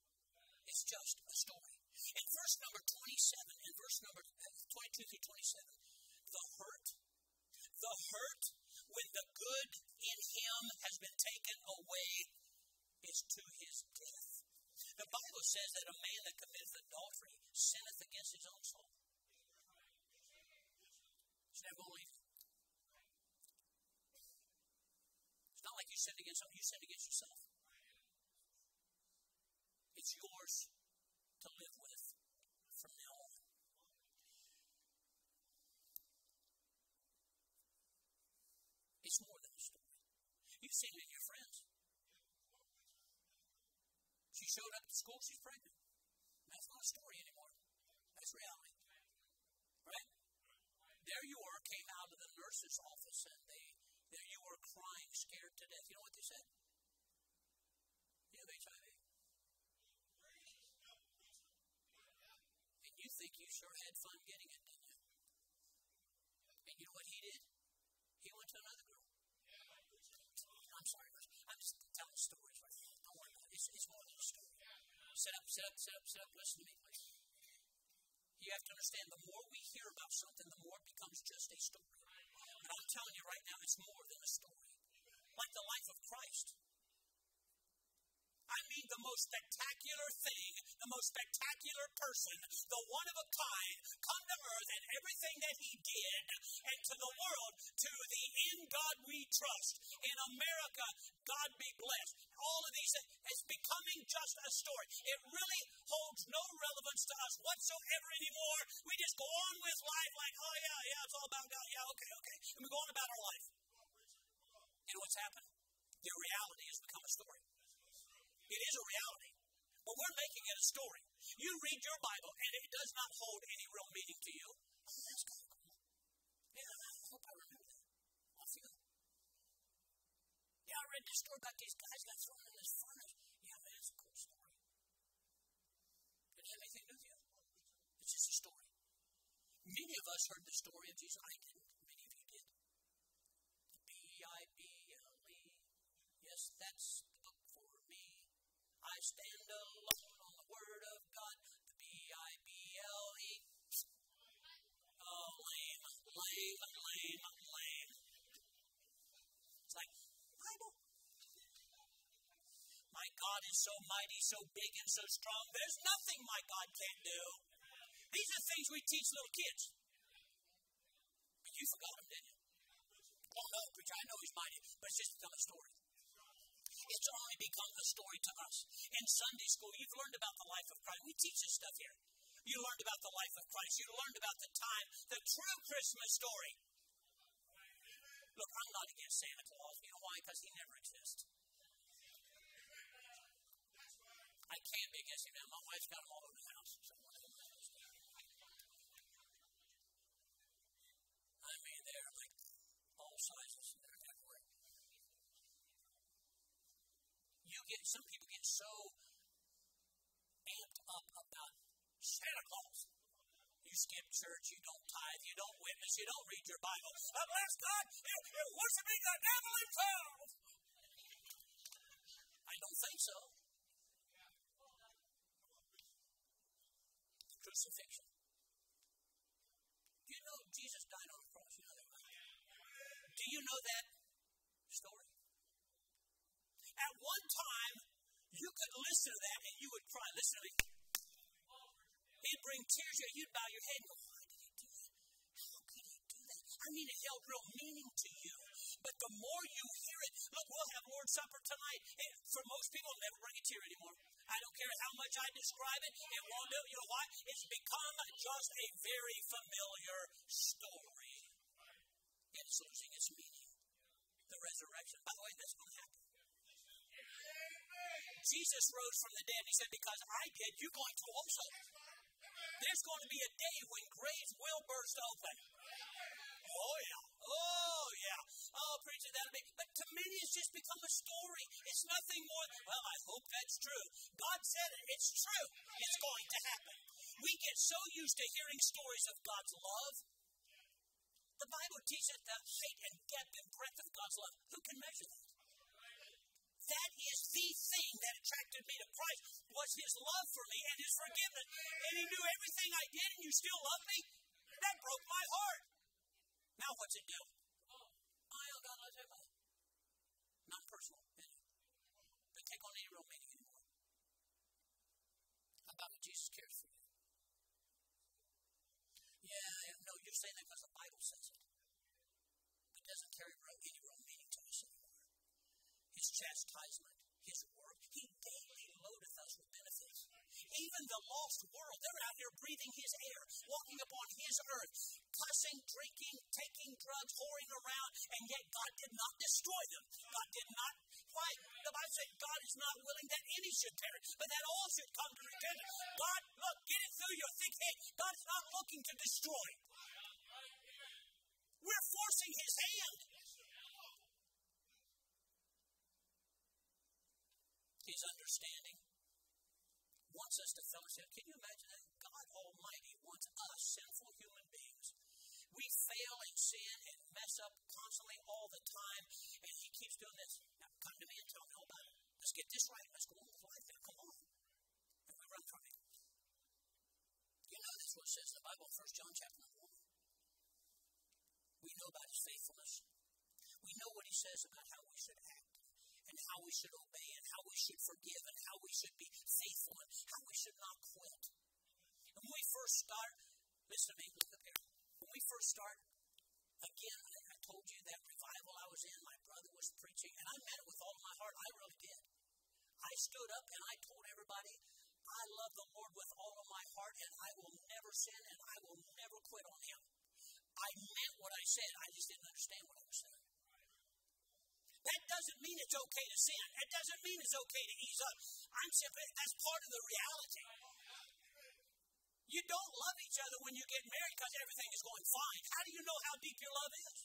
It's just a story. In verse number twenty-seven, in verse number twenty-two through twenty-seven, the hurt, the hurt when the good in him has been taken away is to his death. The Bible says that a man that commits adultery sinneth against his own soul. It's never going to leave. It's not like you sinned against someone, you sinned against yourself. It's yours to live with from now on. It's more than a story. You've seen it in your friends. She showed up to school, she's pregnant. That's not a story anymore. That's reality. Right? There you are, came out of the nurse's office, and they, there you were crying, scared to death. You know what they said? You have H I V. Think you sure had fun getting it, didn't you? And you know what he did? He went to another girl. I'm sorry, I'm just telling stories right now. Don't worry about it. It's, it's more than a story. Sit up, sit up, sit up, sit up. Listen to me, please. You have to understand, the more we hear about something, the more it becomes just a story. But I'm telling you right now, it's more than a story. Like the life of Christ. I mean the most spectacular thing, the most spectacular person, the one of a kind, come to earth and everything that he did, and to the world, to the in God we trust. In America, God be blessed. All of these things, it's becoming just a story. It really holds no relevance to us whatsoever anymore. We just go on with life like, oh yeah, yeah, it's all about God, yeah, okay, okay. And we go on about our life. You know what's happened? The reality has become a story. It is a reality, but we're making it a story. You read your Bible, and it does not hold any real meaning to you. Oh, that's kind of cool. Yeah, I hope I remember that. I feel it. Yeah, I read this story about these guys got thrown in this furnace. Yeah, man, it's a cool story. Did it have anything to do with you? It's just a story. Many of us heard the story of Jesus. I didn't. Many of you did. B I B L E. Yes, that's I stand alone on the Word of God, the B I B L E. Oh, lame, lame, lame, lame. It's like, Bible. My God is so mighty, so big, and so strong. There's nothing my God can't do. These are things we teach little kids. But you forgot them, didn't you? Oh, no, preacher, I know he's mighty, but it's just another story. It's only become a story to us. In Sunday school, you've learned about the life of Christ. We teach this stuff here. You learned about the life of Christ. You learned about the time, the true Christmas story. Look, I'm not against Santa Claus. You know why? Because he never exists. I can't be against him now. My wife's got him all over the house. So I mean, they're like all sizes. Get, some people get so amped up about Santa Claus. You skip church, you don't tithe, you don't witness, you don't read your Bible. Unless God, you're, you're worshiping the devil himself. I don't think so. Crucifixion. Do you know Jesus died on the cross? You know that, right? Do you know that story? At one time, you could listen to that and you would cry. Listen to me. It'd bring tears to you. You'd bow your head and go, why did he do that? How could he do that? I mean, it held real meaning to you. But the more you hear it, look, we'll have Lord's Supper tonight. And for most people, it'll never bring a tear anymore. I don't care how much I describe it. It won't do. You know why? It's become just a very familiar story. It is losing its meaning. The resurrection. By the way, that's going to happen. Jesus rose from the dead. He said, because I did, you're going to also. There's going to be a day when graves will burst open. Oh, yeah. Oh, yeah. Oh, preacher, that'll be. But to many, it's just become a story. It's nothing more than, well, I hope that's true. God said it. It's true. It's going to happen. We get so used to hearing stories of God's love. The Bible teaches the height and depth and breadth of God's love. Who can measure that? That is the thing that attracted me to Christ, was his love for me and his forgiveness. And he knew everything I did, and you still love me? That broke my heart. Now what's it do? I oh God, I tell you what. Not personal. Don't take on any real meaning anymore. How about what Jesus cares for you? Yeah, no, you're saying that because the Bible says it. It doesn't carry real, any real meaning to us anymore. His chastisement, his work, he daily loadeth us with benefits. Even the lost world, they're out here breathing his air, walking upon his earth, cussing, drinking, taking drugs, whoring around, and yet God did not destroy them. God did not. Why? The Bible said God is not willing that any should perish, but that all should come to repentance. God, look, get it through your thick head. God is not looking to destroy. We're forcing his hand. He's understanding. Wants us to fellowship. Can you imagine that? God Almighty wants us, sinful human beings. We fail and sin and mess up constantly all the time, and he keeps doing this. Now, come to me and tell me all about it. Let's get this right. Let's go on with life now. Come on. And we run from it. You know that's what it says in the Bible, First John chapter one. We know about his faithfulness. We know what he says about how we should act, and how we should obey, and how we should forgive, and how we should be faithful, and how we should not quit. And when we first start, listen to me, look up here. When we first start, again, I, I told you that revival I was in, my brother was preaching, and I meant it with all my heart. I really did. I stood up and I told everybody, I love the Lord with all of my heart, and I will never sin, and I will never quit on him. I meant what I said. I just didn't understand what I was saying. That doesn't mean it's okay to sin. That doesn't mean it's okay to ease up. I'm simply, that's part of the reality. You don't love each other when you get married because everything is going fine. How do you know how deep your love is?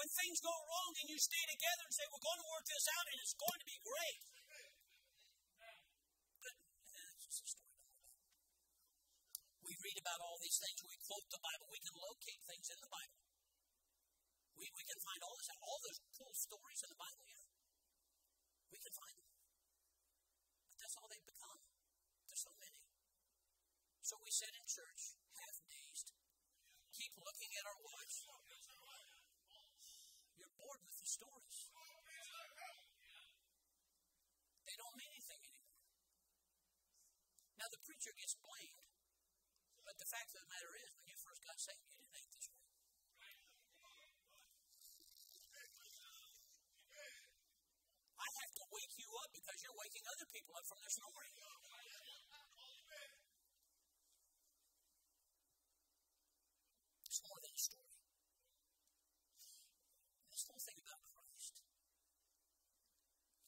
When things go wrong and you stay together and say, we're going to work this out and it's going to be great. But, that's just a story. We read about all these things. We quote the Bible. We can locate things in the Bible. We, we can find all this, all those cool stories in the Bible, yeah. We can find them. But that's all they've become. There's so many. So we sit in church, half dazed, keep looking at our watch. You're bored with the stories. They don't mean anything anymore. Now the preacher gets blamed, but the fact of the matter is, when you first got saved, you didn't think this way. I have to wake you up because you're waking other people up from their snoring. It's more than a story. This whole thing about Christ.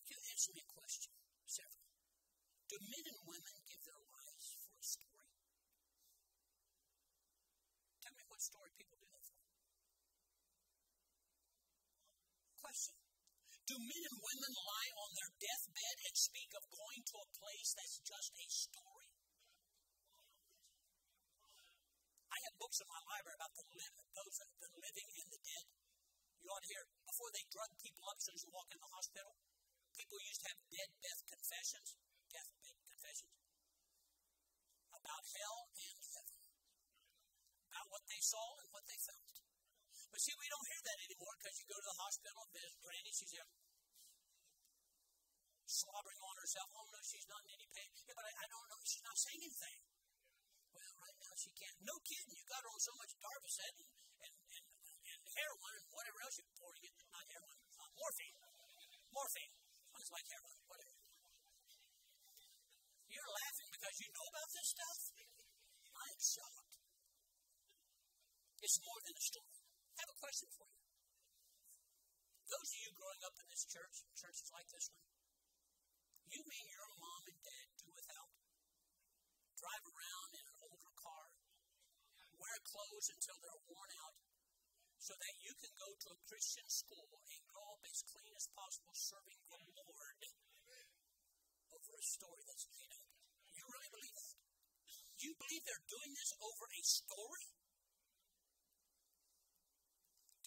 Can you answer me a question? Several. Do men and women give their lives for a story? Tell me what story people do that for. Question. Do men and women lie on their deathbed and speak of going to a place that's just a story? I have books in my library about the living, those that are living and the dead. You ought to hear, before they drug people up as soon as you walk in the hospital, people used to have deathbed confessions, deathbed confessions, about hell and heaven, about what they saw and what they felt. But see, we don't hear that anymore because you go to the hospital and visit Granny, she's there slobbering on herself. Oh, no, she's not in any pain. Yeah, but I, I don't know. She's not saying anything. Well, right now she can't. No kidding. You got her on so much Darvocet and, and, and, and heroin and whatever else you're pouring in. Not heroin. Uh, morphine. Morphine. It's like heroin. Whatever. You're laughing because you know about this stuff? I'm shocked. It's more than a story. I have a question for you. Those of you growing up in this church, churches like this one, you made your mom and dad do without. Drive around in an older car. Wear clothes until they're worn out so that you can go to a Christian school and grow up as clean as possible serving the Lord over a story that's made up. You really believe that? You believe they're doing this over a story?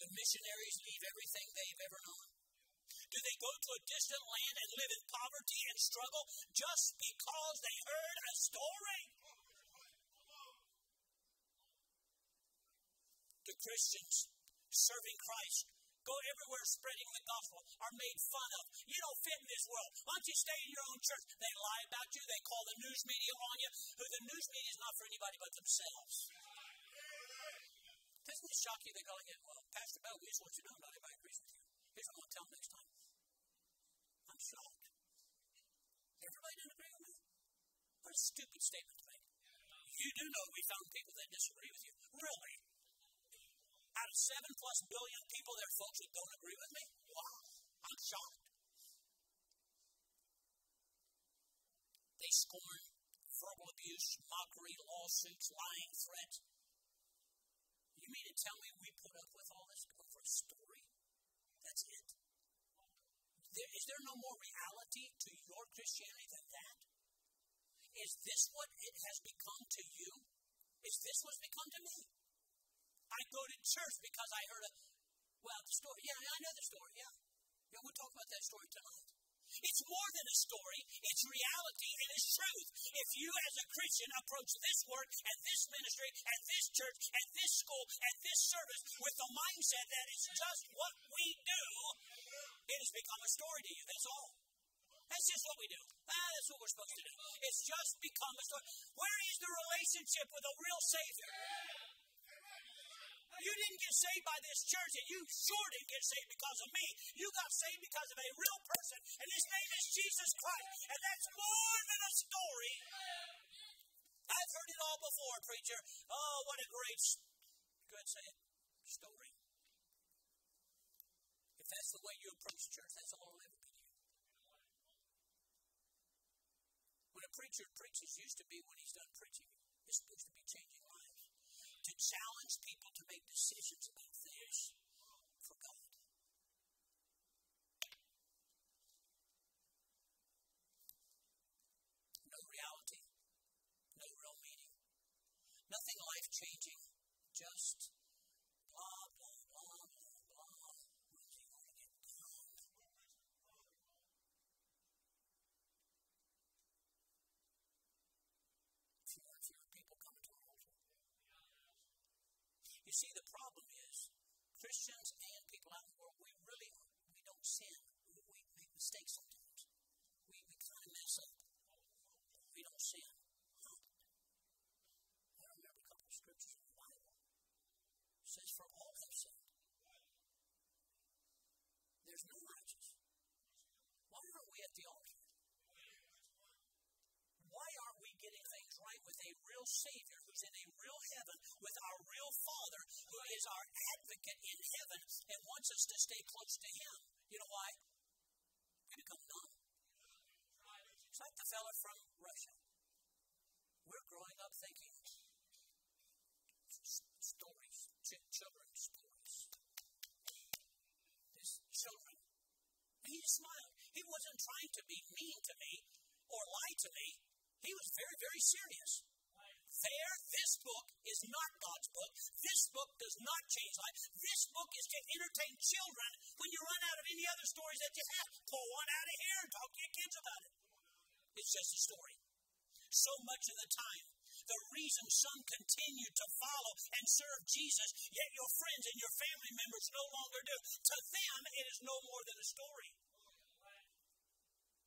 Do missionaries leave everything they've ever known? Do they go to a distant land and live in poverty and struggle just because they heard a story? Do Christians serving Christ go everywhere spreading the gospel are made fun of? You don't fit in this world. Why don't you stay in your own church? They lie about you. They call the news media on you. Who the news media is not for anybody but themselves. Doesn't it shock you? They're going, well, Pastor Bell, we just want you to know about everybody agrees with you. Here's what I'm going to tell them next time. I'm shocked. Everybody didn't agree with me? What a stupid statement to make. You do know we found people that disagree with you. Really? Out of seven plus billion people, there are folks that don't agree with me? Wow. I'm shocked. They scorn verbal abuse, mockery, lawsuits, lying, threats. You mean to tell me we put up with all this over a story? That's it. There, is there no more reality to your Christianity than that? Is this what it has become to you? Is this what's become to me? I go to church because I heard a, well, the story. Yeah, I know the story, yeah. Yeah, we'll talk about that story tonight. It's more than a story. It's reality and it's truth. If you as a Christian approach this work and this ministry and this church and this school and this service with the mindset that it's just what we do, it has become a story to you. That's all. That's just what we do. Ah, that's what we're supposed to do. It's just become a story. Where is the relationship with a real Savior? You didn't get saved by this church, and you sure didn't get saved because of me. You got saved because of a real person, and his name is Jesus Christ. And that's more than a story. I've heard it all before, preacher. Oh, what a great, go ahead and say it, story. If that's the way you approach church, that's all it'll ever be to you. When a preacher preaches, used to be when he's done preaching, it's supposed to be changing lives. To challenge people to make decisions about things for God. No reality, no real meaning, nothing life-changing, just blah, blah, blah, blah, blah. When do you want to get down? Fewer and fewer people come to our altar. You see, the problem is, Christians and people out in the world, we really, we don't sin. We, we make mistakes sometimes. We, we kind of mess up. We don't sin. I remember a couple of scriptures in the Bible. It says, for all have sinned. There's no righteous. Why aren't we at the altar? Why aren't we getting things right with a real Savior who's in a real heaven, with our real Father who is our advocate in heaven and wants us to stay close to Him? You know why? We become numb. It's like the fella from Russia. We're growing up thinking stories, children's stories. His children. He smiled. He wasn't trying to be mean to me or lie to me. He was very, very serious. There, this book is not God's book. This book does not change life. This book is to entertain children when you run out of any other stories that you have. Pull one out of here and talk to your kids about it. It's just a story. So much of the time, the reason some continue to follow and serve Jesus, yet your friends and your family members no longer do. To them, it is no more than a story.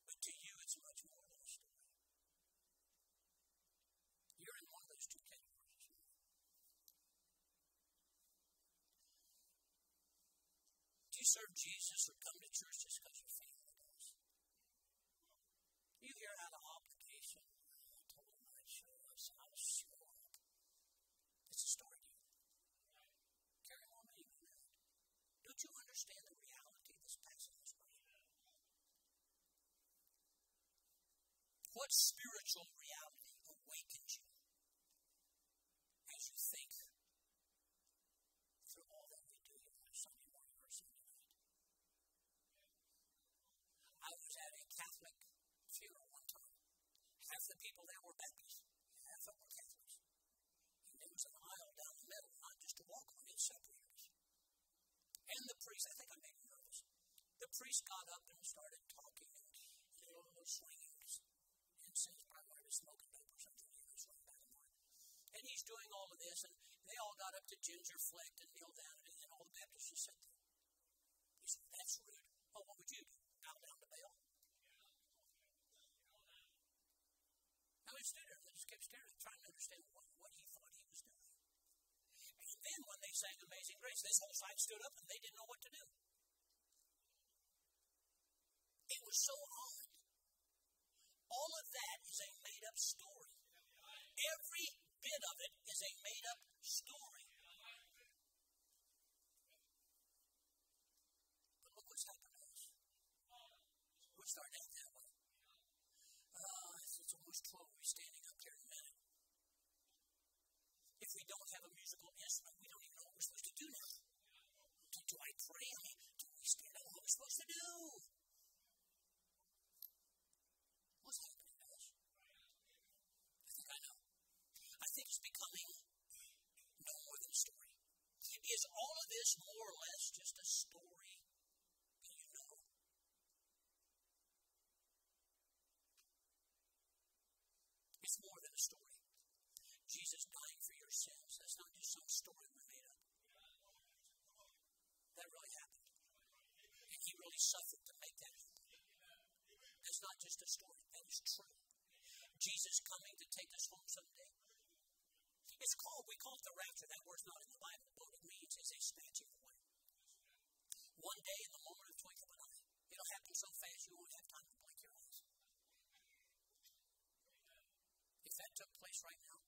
But to you, it's much more than a story. You're in one of those two categories. Do you serve Jesus or come to church just because your family does? You hear out of obligation. I told him I'd show up, so I was sure. It's a story to you. Carry on even now. Don't you understand the reality of this passage? What spiritual reality awakens you as you think through all that we do here on Sunday morning or Sunday night? I was at a Catholic funeral one time. Half the people there were Baptists, half of them were Catholics. And there was an aisle down the middle, not just to walk on, it separated us. And the priest, I think I made him nervous, the priest got up and started talking and you know, swinging. Since I wanted to smoke a dope or something, he was running back and forth. And he's doing all of this, and they all got up to ginger flicked and kneeled down, and then all the Baptists just sit there. He said, "That's rude." "Oh, what would you do? Bow down to Baal?" I was stood there and just kept staring, trying to understand what, what he thought he was doing. And then when they sang Amazing Grace, this whole side stood up and they didn't know what to do. It was so odd. All of that is a made-up story. Every bit of it is a made-up story. But look what's happened to us. We're starting out that way. Uh, it's almost twelve. We're standing up here in a minute. If we don't have a musical instrument, we don't even know what we're supposed to do now. Do, do I pray? I mean, do we stand up? What are we supposed to do? What's happening to us? I think I know. I think it's becoming no more than a story. Is all of this more or less just a story that you know? It's more than a story. Jesus dying for your sins. That's not just some story we made up. That really happened. And he really suffered to make that happen. It's not just a story. That is true. Jesus coming to take us home someday. It's called, we call it the rapture. That word's not in the Bible, but it means is a snatching away. One day in the moment of the twinkle of an eye. It'll happen so fast you won't have time to blink your eyes. If that took place right now,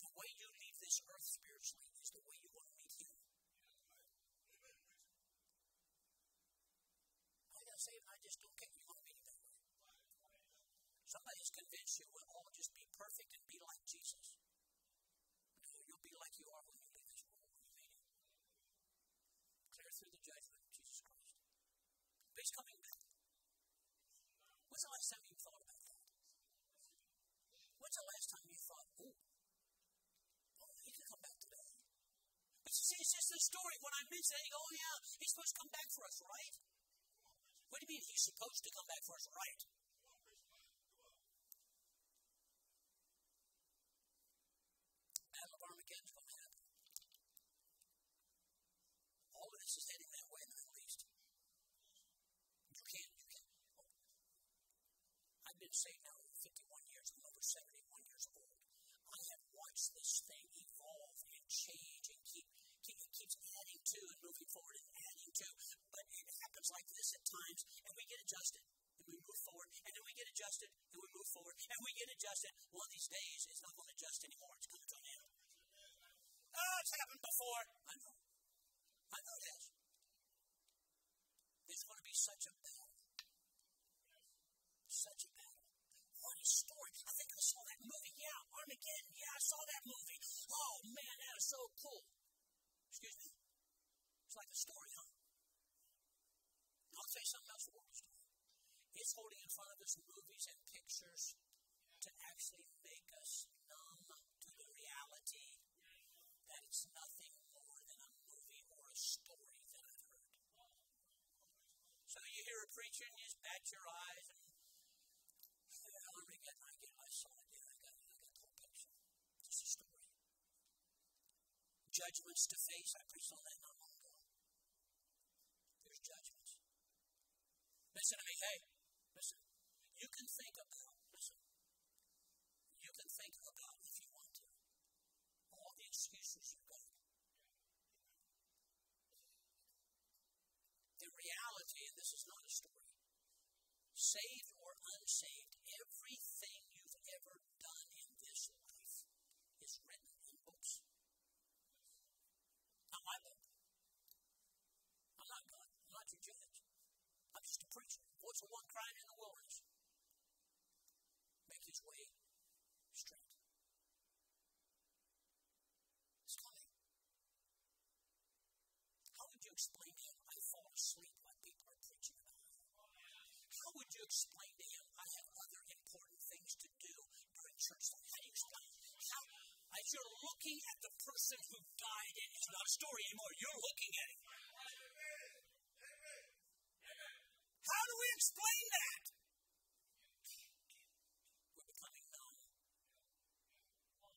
the way you leave this earth spiritually is the way you want to meet him. Say, I just don't get you going to be that way. Somebody's convinced you we'll all just be perfect and be like Jesus. No, you'll be like you are when you leave this world when you meet him. Clear through the judgment of Jesus Christ. But he's coming back. When's the last time you thought about that? When's the last time you thought, oh, oh he didn't come back today? But you see, it's just the story. When I mention it, oh yeah, he's supposed to come back for us, right? What do you mean he's supposed to come back for us, right? Battle of Armageddon is going to happen. All of this is heading that way in the Middle East. You can't, you can't. Oh. I've been saved now for fifty-one years. I'm over seventy-one years old. I have watched this thing evolve and change and keep, keep it keeps adding to and moving forward and adding to. But it happens like this at times, and we get adjusted, and we move forward, and then we get adjusted, and we move forward, and we get adjusted. One of these days, it's not going to adjust anymore. It's coming to an end. Oh, it's happened before. I know. I know this. There's going to be such a battle. Such a battle. What a story. I think I saw that movie. Yeah, Armageddon. Yeah, I saw that movie. Oh, man, that is so cool. Excuse me. It's like a story, huh? I'll say something else the world is doing. It's holding in front of us movies and pictures to actually make us numb to the reality that it's nothing more than a movie or a story that I've heard. So you hear a preacher and you just bat your eyes and, you know, I get, I get, I saw it, yeah, judgments to face. I preached on that not long ago. There's judgments. Listen, I, hey, listen, you can think about, listen, you can think about, if you want to, all the excuses you've got. The reality, and this is not a story, saved or unsaved, everything you've ever done in this life is written in books. Not my book. I'm not God. I'm not your judge. I'm just a preacher. What's the one crying in the wilderness? Make his way straight. It's coming. How would you explain to him I fall asleep when people are preaching about it? How would you explain to him I have other important things to do during church life? How do you explain it? How? As you're looking at the person who died, and it's not a story anymore. You're looking at it. How do we explain that? We're becoming numb.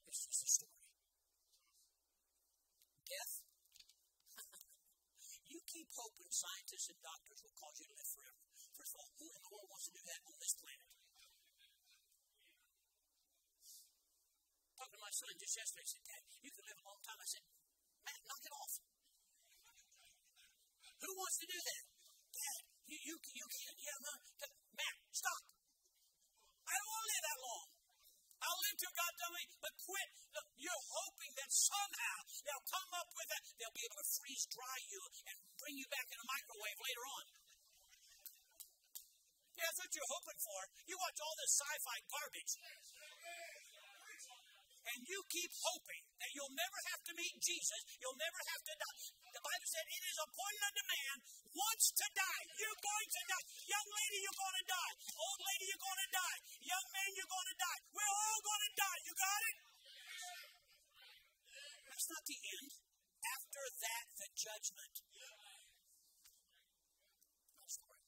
It's just a story. Death. You keep hoping scientists and doctors will cause you to live forever. First of all, who in the world wants to do that on this planet? Talking to my son just yesterday, he said, Dad, you can live a long time. I said, Matt, knock it off. Who wants to do that? Dad, you, you, you can't. Yeah, no, Matt, stop. I don't want to live that long. I'll live till God tells me, but quit. Look, you're hoping that somehow they'll come up with it. They'll be able to freeze dry you and bring you back in a microwave later on. Yeah, that's what you're hoping for. You watch all this sci-fi garbage. And you keep hoping that you'll never have to meet Jesus. You'll never have to die. The Bible said it is appointed unto man once to die. You're going to die. Young lady, you're going to die. Old lady, you're going to die. Young man, you're going to die. We're all going to die. You got it? That's not the end. After that, the judgment. No story.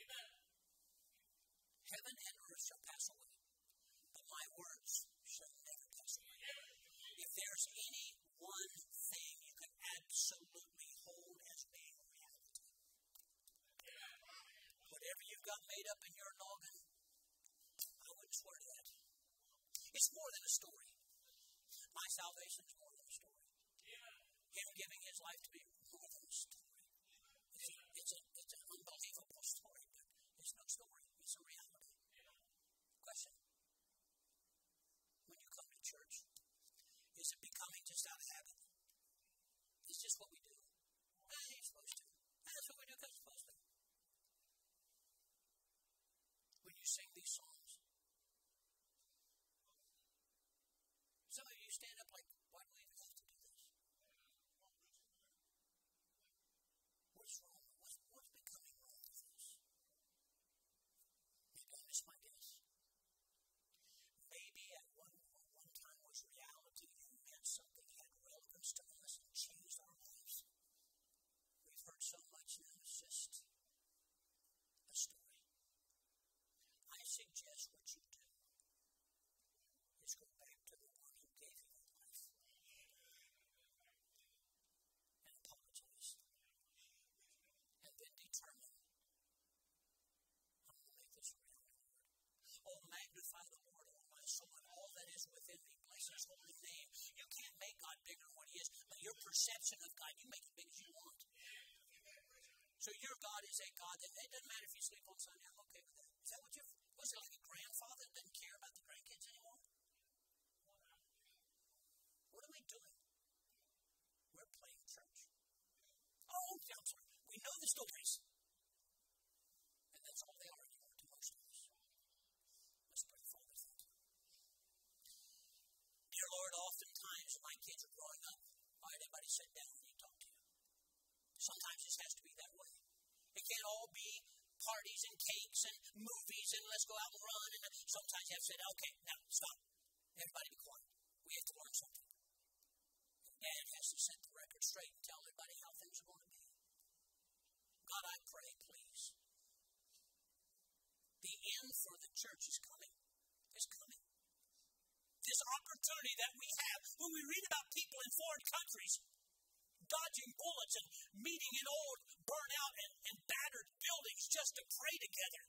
Amen. Heaven and earth shall pass away, but my words shall never pass away. If there's any one thing you can absolutely hold as being reality, whatever you've got made up in your noggin, I wouldn't swear to that. It's more than a story. My salvation is more than a story. Him giving his life to me is more than a story. It's, a, it's, a, it's an unbelievable story, but it's no story. It's a reality. Question. Church? Is it becoming just out of habit? It's just what we do. I ain't supposed to. That's what we do because we're supposed to. When you sing these songs, some of you stand up like, why do we even have to do this? What's wrong? What's, what's becoming wrong with this? You don't miss my guess. Maybe at one reality and meant something had relevance to us and changed our lives. We've heard so much now, it's just a story. I suggest what you do is go back to the one who gave you your life and apologize and then determine I'm going to make this real, Lord. Oh, magnify the Lord, oh my soul, and all that is within me. His holy name. You can't make God bigger than what he is, but your perception of God, you make it big as you want. So your God is a God that it doesn't matter if you sleep on Sunday, I'm okay with that. Is that what you was it like a grandfather that doesn't care about the grandkids anymore? What are we doing? We're playing church. Oh, I'm sorry. We know the stories. And that's all they are anymore to most of us. Let's pray for them. Dear Lord, oftentimes when my kids are growing up, why did anybody sit down and you talk to you? Sometimes it has to be that way. It can't all be parties and cakes and movies and let's go out and run. And sometimes you have to say, okay, now stop. Everybody be quiet. We have to learn something. And Dad has to set the record straight and tell everybody how things are going to be. God, I pray, please. The end for the church is coming. It's coming. This opportunity that we have when we read about people in foreign countries, dodging bullets and meeting in old, burnout and, and battered buildings just to pray together.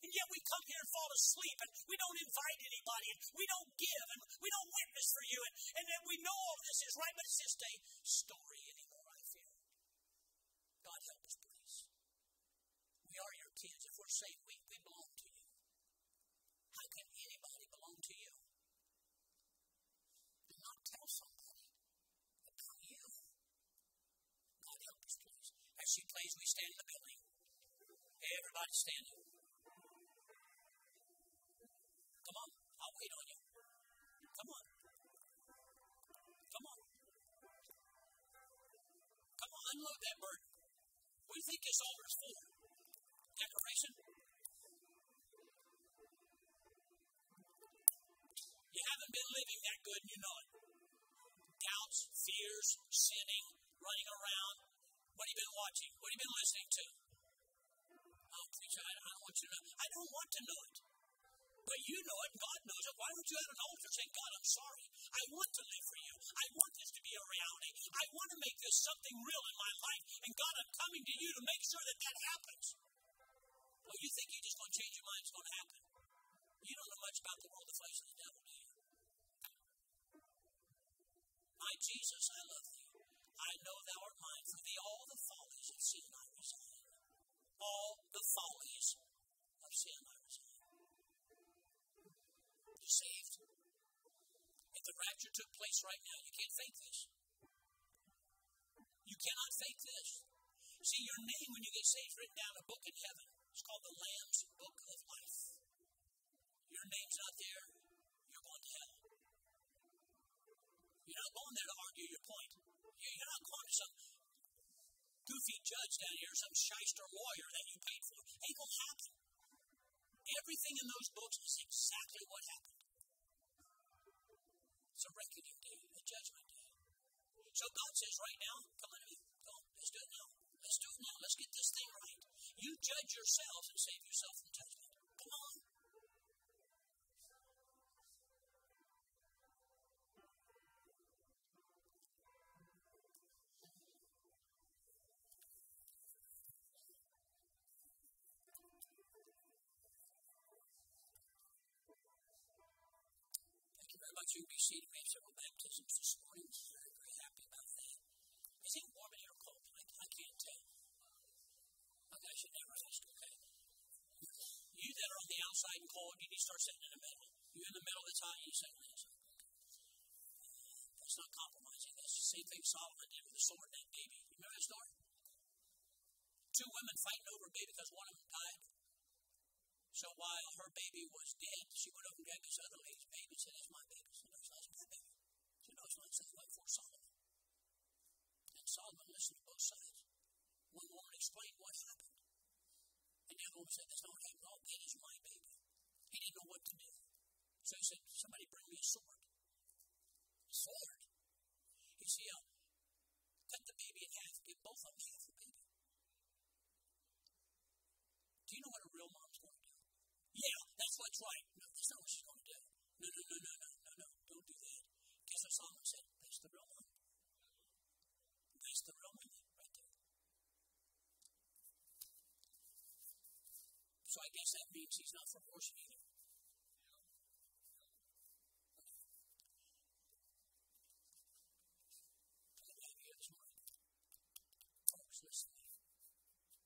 And yet we come here and fall asleep, and we don't invite anybody, and we don't give, and we don't witness for you, and, and then we know all this is right, but it's just a story anymore, I fear. God help us, please. We are your kids. If we're saved, we, we belong to you. How can anybody belong to you and not tell somebody about you? God help us, please. As she plays, we stand in the building. Hey, everybody standing. Wait on you. Come on. Come on. Come on, unload that burden. What do you think this altar is for? Decoration? You haven't been living that good, you know it. Doubts, fears, sinning, running around. What have you been watching? What have you been listening to? Oh, preacher, I don't want you to know. I don't want to know it. But you know it, God knows it. Why would you at an altar say, God, I'm sorry. I want to live for you. I want this to be a reality. I want to make this something real in my life. And God, I'm coming to you to make sure that that happens. Well, you think you're just going to change your mind. It's going to happen. You don't know much about the world, the flesh, and the devil, do you? My Jesus, I love thee. I know thou art mine. For thee all the follies of sin I resign. All the follies of sin I resign. Saved. If the rapture took place right now, you can't fake this. You cannot fake this. See, your name when you get saved is written down in a book in heaven. It's called the Lamb's Book of Life. Your name's not there, you're going to hell. You're not going there to argue your point. You're not going to some goofy judge down here, some shyster lawyer that you paid for. It ain't going to happen. Everything in those books is exactly what happened. It's a reckoning day, a judgment day. So God says right now, come on, come on, let's do it now. Let's do it now. Let's get this thing right. You judge yourselves and save yourself from judgment. Come on. You received several baptisms this morning. I'm very, very happy about that. Is it warm in here or cold? I, I can't tell. Okay, I should never ask, okay? You that are on the outside and cold, you need to start sitting in the middle. You're in the middle, it's hot, you settle in. That's not compromising. That's the same thing Solomon did with the sword and that baby. You remember that story? Two women fighting over a baby because one of them died. So while her baby was dead, she went over and grabbed this other lady's baby and said, that's my baby. She said, no, it's not my baby. She said, no, it's not. She said, wait for Solomon. And Solomon listened to both sides. One woman explained what happened. And the other woman said, that's not what happened. All that is my baby. He didn't know what to do. So he said, somebody bring me a sword. A sword? He said, yeah, cut the baby in half. Give both of them half the baby. Do you know what a real mom's going to do? Yeah, that's what's right. No, that's not what she's going to do. No, no, no, no, no, no, no. Don't do that. Guess what Solomon said? That's the real one. That's the real one right there. So I guess that means he's not for abortion either. I'm going to have you this morning. Folks, listen to me.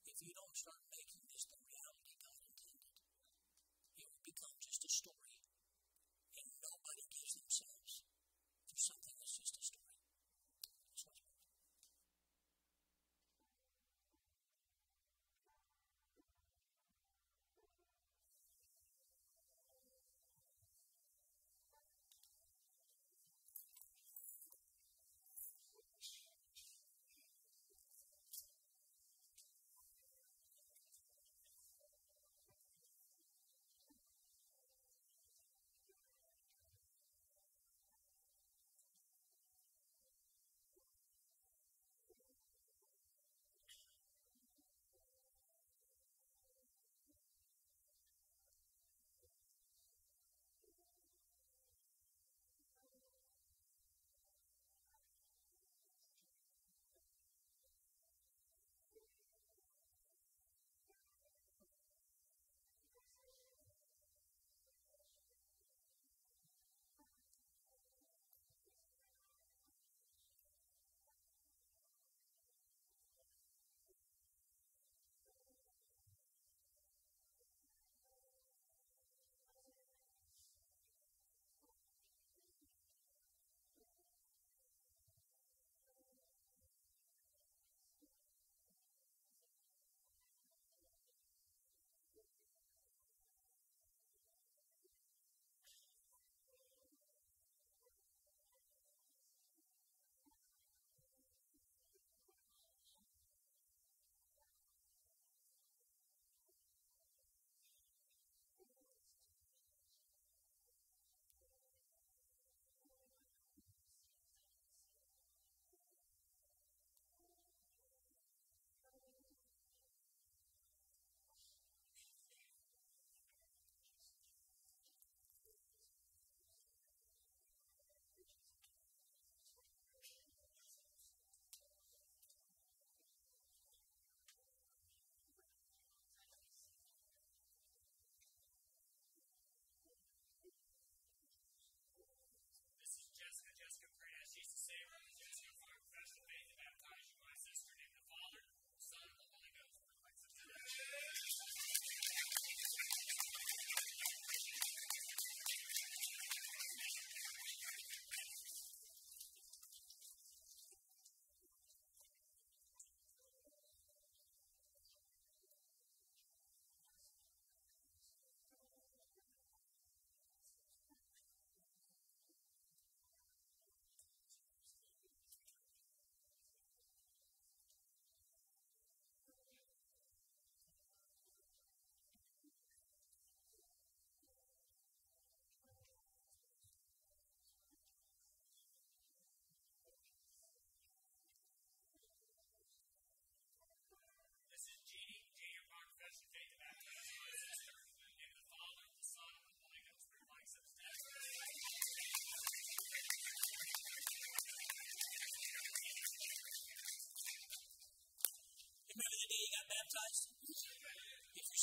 If you don't start making this the reality God intended, become just a story, and nobody gives themselves for something that's just a story. That's what's right.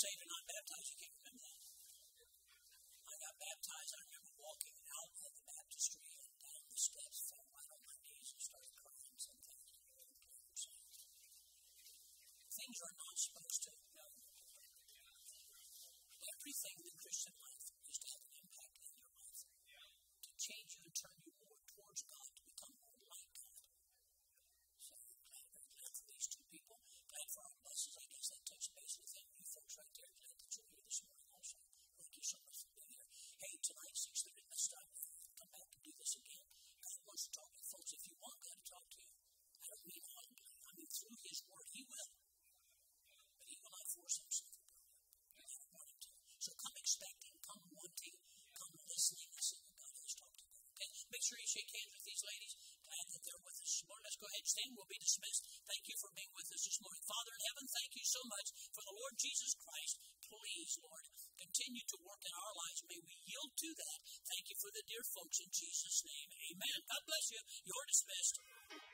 saved and not baptized. You can't remember that. I got baptized. I remember walking out of the baptistry and down the steps, fell right on my knees and started crying something. Things are not supposed to know. Everything in the Christian life is to have an impact in your life, to change you and turn you more towards God, to become more like God. So I'm glad, I'm glad for these two people. Glad for our buses. I guess that touched base with them. You folks right there, glad that you're here this morning also. Thank you so much for being here. Hey, tonight, six thirty, let's stop. Come back and do this again. God wants to talk to you folks. If you want God to talk to you, I don't mean humbly. I mean through His Word, He will. But He will not force Himself. So come expecting, come wanting, come listening. Listen to God has talked to them. Okay? Make sure you shake hands with these ladies. Glad that they're with us this morning. Let's go ahead and stand. We'll be dismissed. Thank you for being with us this morning. Father in heaven, thank you so much for the Lord Jesus Christ. Please, Lord, continue to work in our lives. May we yield to that. Thank you for the dear folks in Jesus' name. Amen. God bless you. You're dismissed.